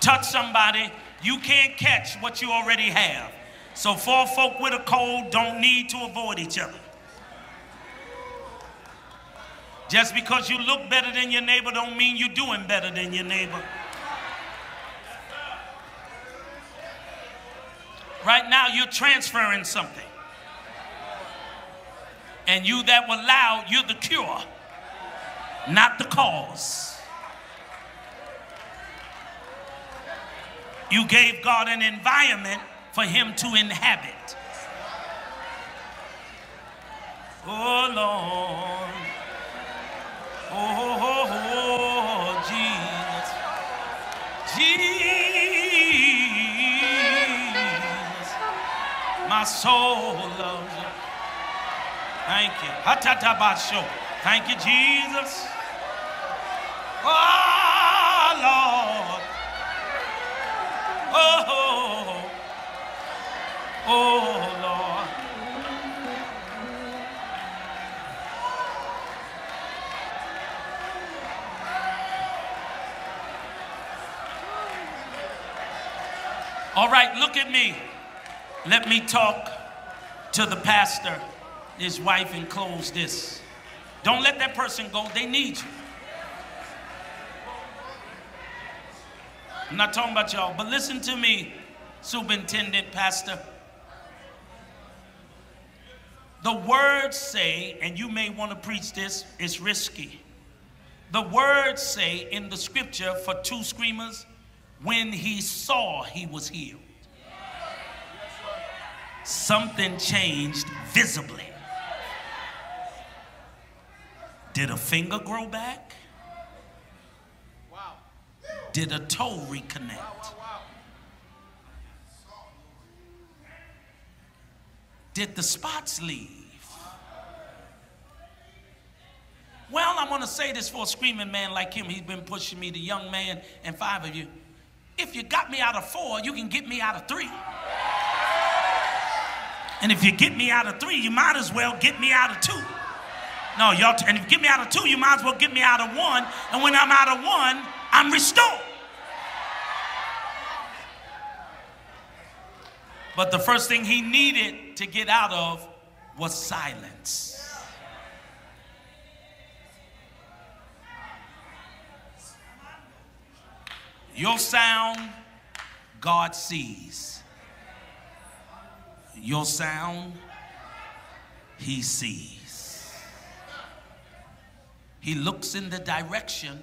Touch somebody. You can't catch what you already have. So four folk with a cold don't need to avoid each other. Just because you look better than your neighbor don't mean you're doing better than your neighbor. Right now you're transferring something. And you that were loud, you're the cure, not the cause. You gave God an environment for him to inhabit. Oh Lord, oh, oh, oh Jesus, Jesus, my soul loves you. Thank you, Hatatabasho. Thank you, Jesus. Oh Lord, oh. oh. Oh, Lord. All right, look at me. Let me talk to the pastor, his wife, and close this. Don't let that person go. They need you. I'm not talking about y'all, but listen to me, superintendent, pastor. The words say, and you may want to preach this, it's risky. The words say in the scripture for two screamers, when he saw he was healed. Something changed visibly. Did a finger grow back? Did a toe reconnect? Did the spots leave? Well, I'm going to say this for a screaming man like him. He's been pushing me, the young man, and five of you. If you got me out of four, you can get me out of three. And if you get me out of three, you might as well get me out of two. No, y'all, and if you get me out of two, you might as well get me out of one. And when I'm out of one, I'm restored. But the first thing he needed to get out of was silence. Your sound, God sees. Your sound, he sees. He looks in the direction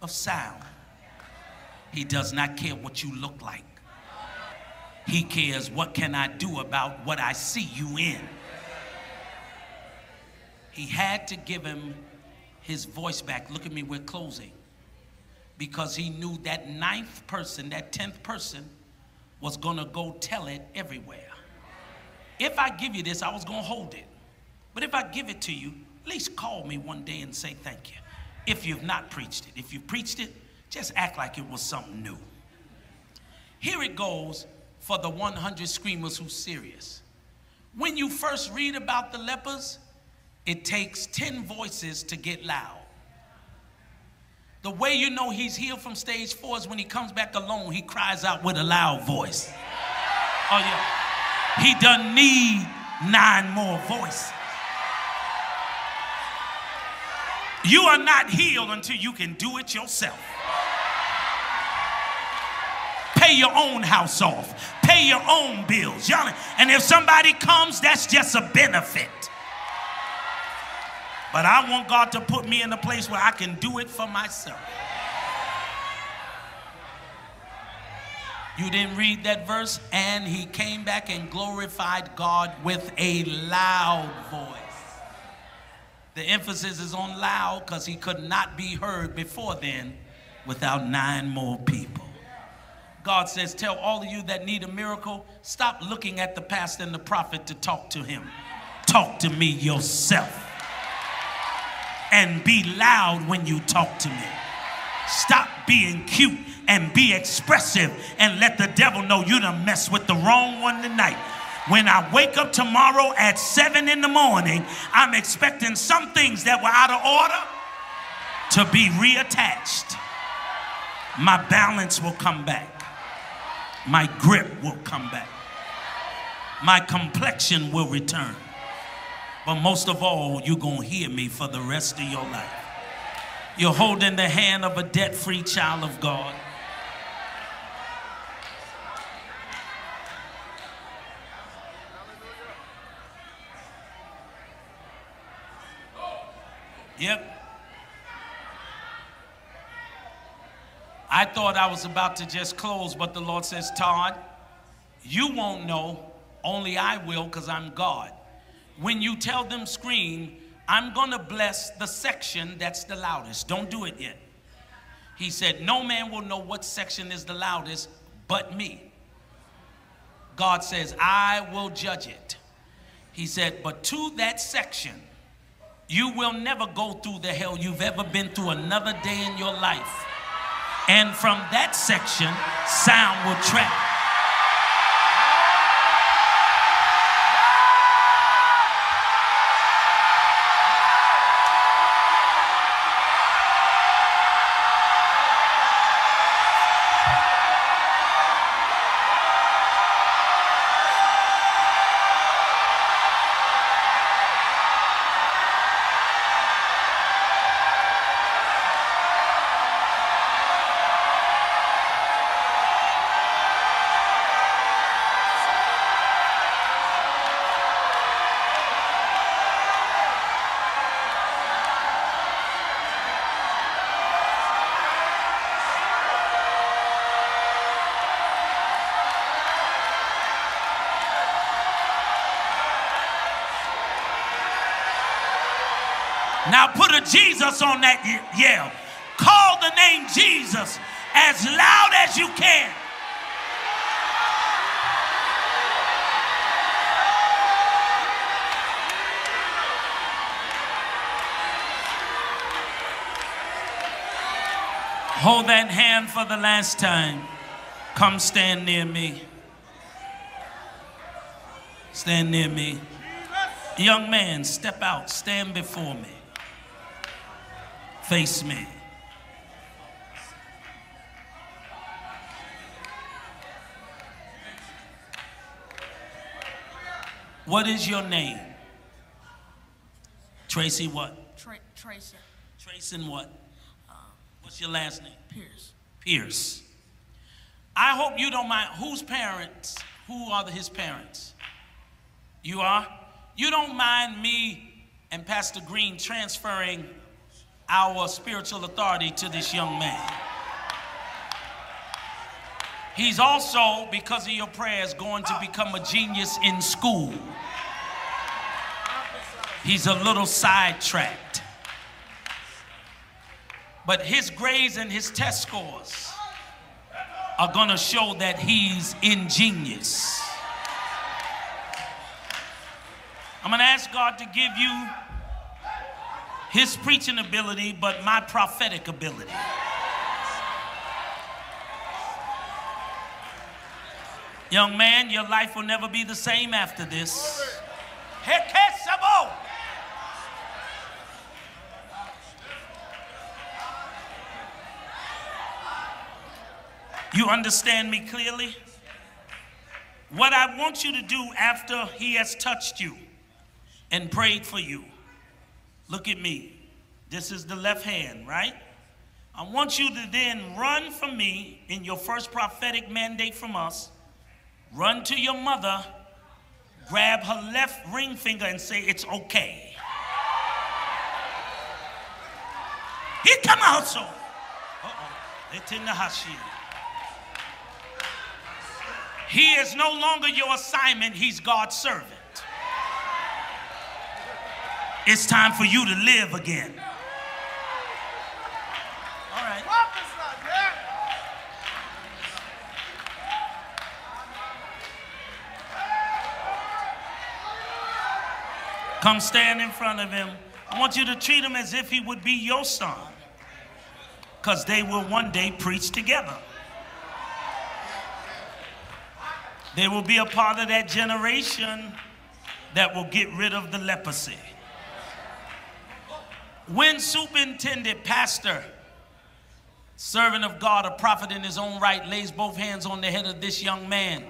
of sound. He does not care what you look like. He cares, what can I do about what I see you in? He had to give him his voice back. Look at me, we're closing. Because he knew that ninth person, that tenth person was gonna go tell it everywhere. If I give you this, I was gonna hold it. But if I give it to you, at least call me one day and say thank you. If you've not preached it. If you've preached it, just act like it was something new. Here it goes for the one hundred screamers who's serious. When you first read about the lepers, it takes ten voices to get loud. The way you know he's healed from stage four is when he comes back alone, he cries out with a loud voice. Oh yeah, he doesn't need nine more voices. You are not healed until you can do it yourself. Pay your own house off. Pay your own bills. Y'all, and if somebody comes, that's just a benefit. But I want God to put me in a place where I can do it for myself. You didn't read that verse? And he came back and glorified God with a loud voice. The emphasis is on loud because he could not be heard before then without nine more people. God says, tell all of you that need a miracle, stop looking at the pastor and the prophet to talk to him. Talk to me yourself. And be loud when you talk to me. Stop being cute and be expressive and let the devil know you done messed with the wrong one tonight. When I wake up tomorrow at seven in the morning, I'm expecting some things that were out of order to be reattached. My balance will come back. My grip will come back. My complexion will return. But most of all, you're going to hear me for the rest of your life. You're holding the hand of a debt-free child of God. Yep. I thought I was about to just close, but the Lord says, Todd, you won't know, only I will, because I'm God. When you tell them scream, I'm going to bless the section that's the loudest. Don't do it yet. He said, no man will know what section is the loudest but me. God says, I will judge it. He said, but to that section, you will never go through the hell you've ever been through another day in your life. And from that section, sound will travel. Now put a Jesus on that yell. Call the name Jesus as loud as you can. Hold that hand for the last time. Come stand near me. Stand near me. Young man, step out. Stand before me. Face me. What is your name? Tracy what? Tra Tracy. Tracy what? Um, What's your last name? Pierce. Pierce. I hope you don't mind. Whose parents? Who are the, his parents? You are? You don't mind me and Pastor Green transferring our spiritual authority to this young man. He's also, because of your prayers, going to become a genius in school. He's a little sidetracked. But his grades and his test scores are going to show that he's ingenious. I'm going to ask God to give you his preaching ability, but my prophetic ability. Young man, your life will never be the same after this. You understand me clearly? What I want you to do after he has touched you and prayed for you. Look at me. This is the left hand, right? I want you to then run from me in your first prophetic mandate from us. Run to your mother, grab her left ring finger and say, it's okay. He come out so. Uh-oh. It's in the hashi. He is no longer your assignment. He's God's servant. It's time for you to live again. All right. Come stand in front of him. I want you to treat him as if he would be your son, because they will one day preach together. They will be a part of that generation that will get rid of the leprosy. When superintendent, pastor, servant of God, a prophet in his own right, lays both hands on the head of this young man,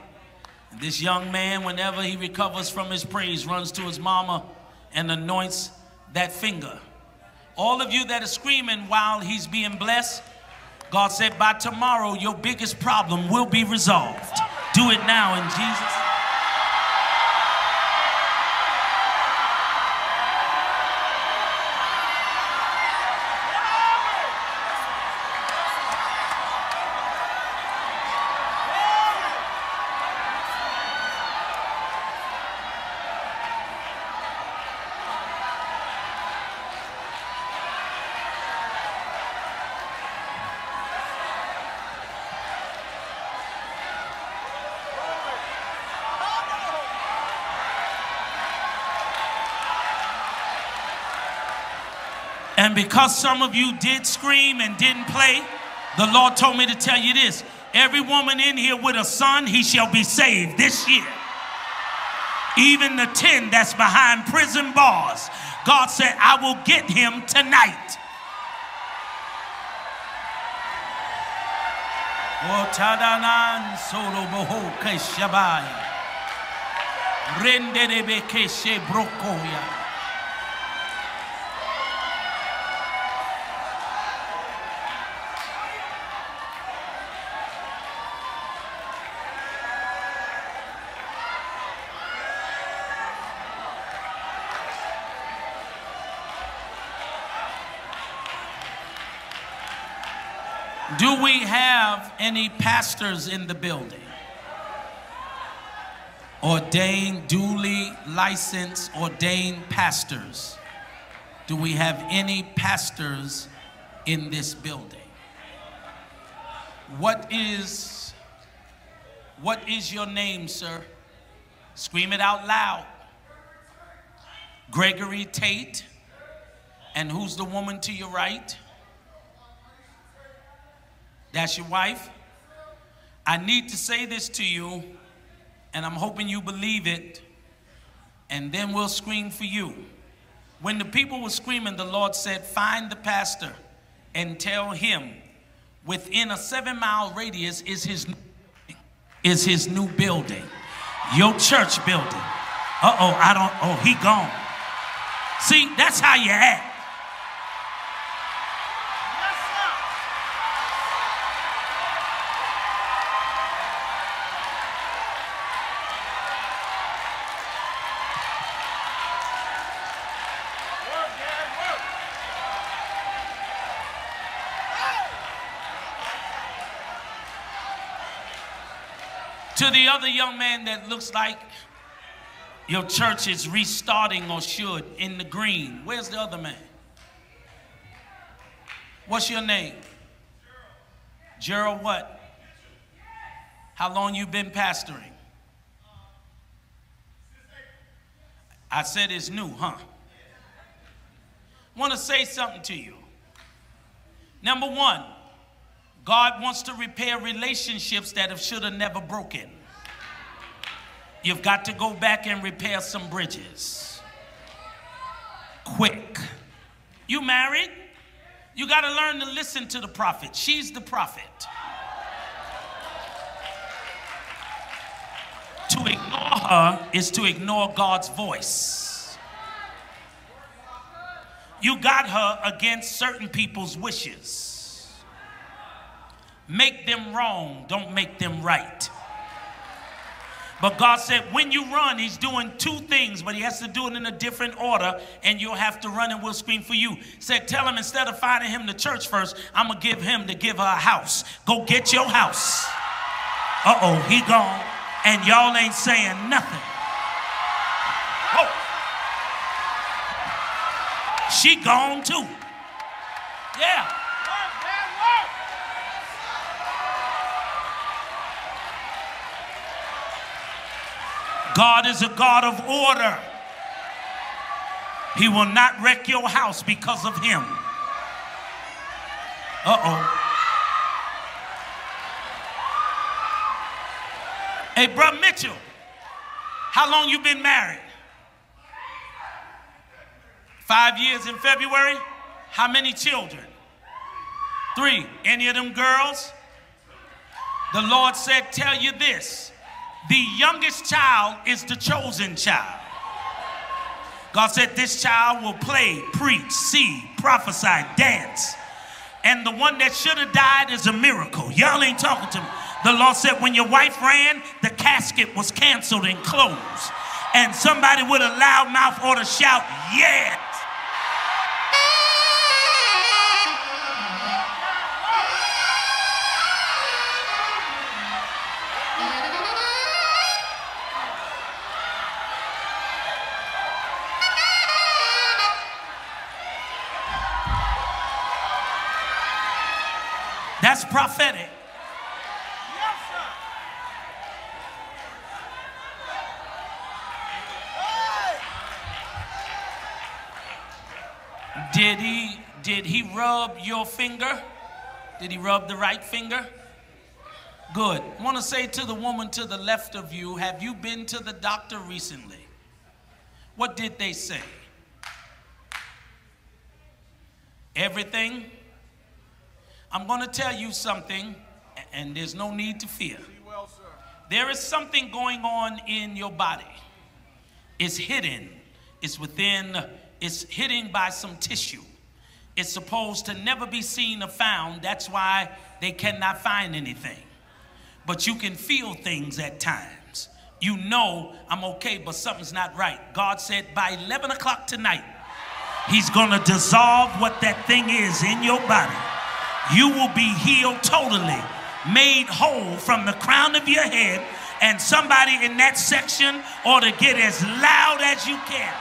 this young man, whenever he recovers from his praise, runs to his mama and anoints that finger. All of you that are screaming while he's being blessed, God said by tomorrow your biggest problem will be resolved. Do it now in Jesus' name. And because some of you did scream and didn't play, the Lord told me to tell you this. Every woman in here with a son, he shall be saved this year. Even the ten that's behind prison bars. God said, I will get him tonight. Oh, do we have any pastors in the building? Ordained, duly licensed, ordained pastors. Do we have any pastors in this building? What is, what is your name, sir? Scream it out loud. Gregory Tate. And who's the woman to your right? That's your wife. I need to say this to you, and I'm hoping you believe it, and then we'll scream for you. When the people were screaming, the Lord said, find the pastor and tell him within a seven-mile radius is his, is his new building, your church building. Uh-oh, I don't, oh, he gone. See, that's how you act. To the other young man that looks like your church is restarting or should, in the green. Where's the other man? What's your name? Gerald what? How long you been pastoring? I said it's new, huh? Want to say something to you. Number one, God wants to repair relationships that have should have never broken. You've got to go back and repair some bridges. Quick. You married? You got to learn to listen to the prophet. She's the prophet. To ignore her is to ignore God's voice. You got her against certain people's wishes. Make them wrong, don't make them right. But God said when you run, he's doing two things, but he has to do it in a different order, and you'll have to run and we'll scream for you. Said tell him instead of finding him the church first, I'm going to give him to give her a house. Go get your house. Uh-oh, he gone. And y'all ain't saying nothing. Oh. She gone too. Yeah. Work, man, work. God is a God of order. He will not wreck your house because of him. Uh-oh. Hey, Brother Mitchell, how long you been married? Five years in February? How many children? Three. Any of them girls? The Lord said, tell you this, the youngest child is the chosen child. God said this child will play, preach, see, prophesy, dance. And the one that should have died is a miracle. Y'all ain't talking to me. The Lord said when your wife ran, the casket was canceled and closed. And somebody with a loud mouth ought to shout, yes. That's prophetic. Did he, did he rub your finger? Did he rub the right finger? Good. I want to say to the woman to the left of you, have you been to the doctor recently? What did they say? Everything? I'm going to tell you something, and there's no need to fear. There is something going on in your body. It's hidden. It's within. It's hidden by some tissue. It's supposed to never be seen or found. That's why they cannot find anything. But you can feel things at times. You know, I'm okay, but something's not right. God said by eleven o'clock tonight, he's going to dissolve what that thing is in your body. You will be healed totally, made whole from the crown of your head, and somebody in that section ought to get as loud as you can.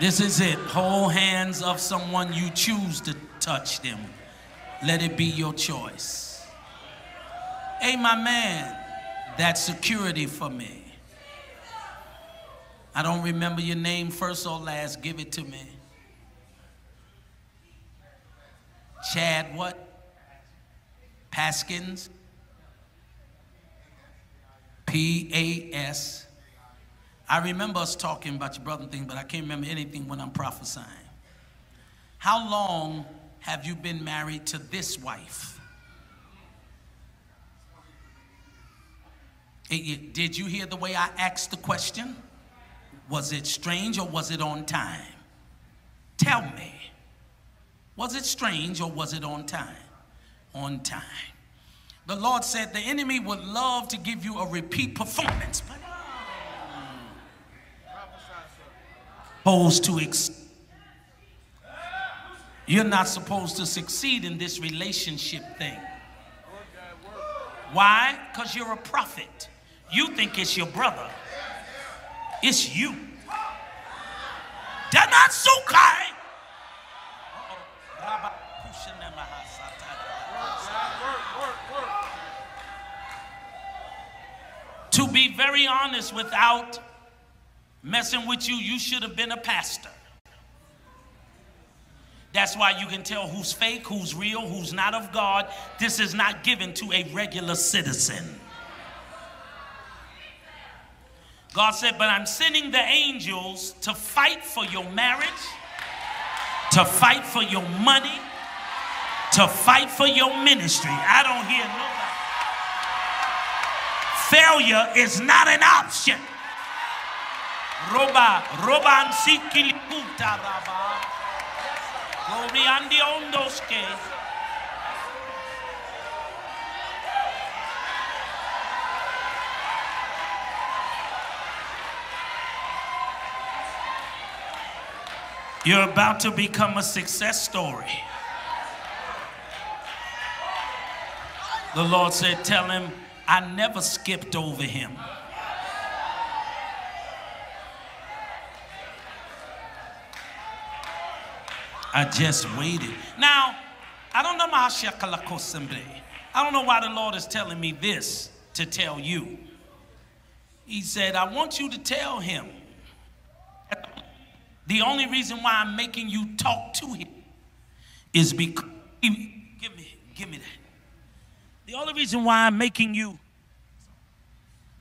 This is it. Hold hands of someone you choose to touch them. Let it be your choice. Hey, my man, that's security for me. I don't remember your name first or last. Give it to me. Chad what? Paskins. P A S. I remember us talking about your brother and things, but I can't remember anything when I'm prophesying. How long have you been married to this wife? It, it, did you hear the way I asked the question? Was it strange or was it on time? Tell me. Was it strange or was it on time? On time. The Lord said the enemy would love to give you a repeat performance, but to ex you're not supposed to succeed in this relationship thing. Why? Because you're a prophet. You think it's your brother. It's you. Danatsukai. To be very honest, without messing with you, you should have been a pastor. That's why you can tell who's fake, who's real, who's not of God. This is not given to a regular citizen. God said, but I'm sending the angels to fight for your marriage, to fight for your money, to fight for your ministry. I don't hear nobody. Failure is not an option. Roba, roba msiki likuta raba. Glory andi ondoske. You're about to become a success story. The Lord said, tell him, I never skipped over him. I just waited. Now, I don't know my I don't know why the Lord is telling me this to tell you. He said, I want you to tell him. The only reason why I'm making you talk to him is because, give me, give me that. The only reason why I'm making you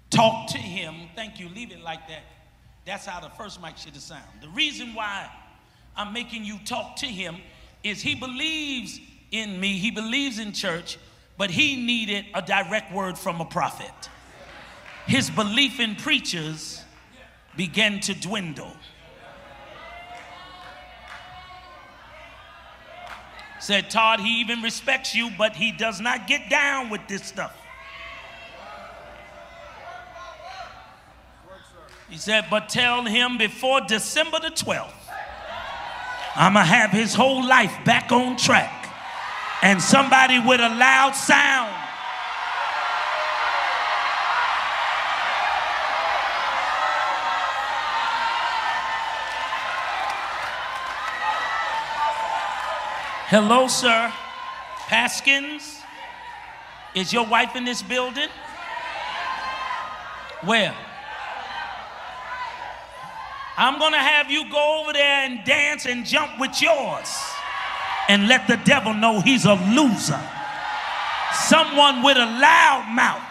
talk to him, thank you, leave it like that. That's how the first mic should have sounded. The reason why I'm making you talk to him is he believes in me, he believes in church, but he needed a direct word from a prophet. His belief in preachers began to dwindle. Said, Todd, he even respects you, but he does not get down with this stuff. He said, but tell him before December the twelfth, I'm going to have his whole life back on track. And somebody with a loud sound. Hello, sir. Paskins, is your wife in this building? Where? I'm going to have you go over there and dance and jump with yours and let the devil know he's a loser. Someone with a loud mouth.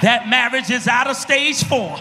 That marriage is out of stage four.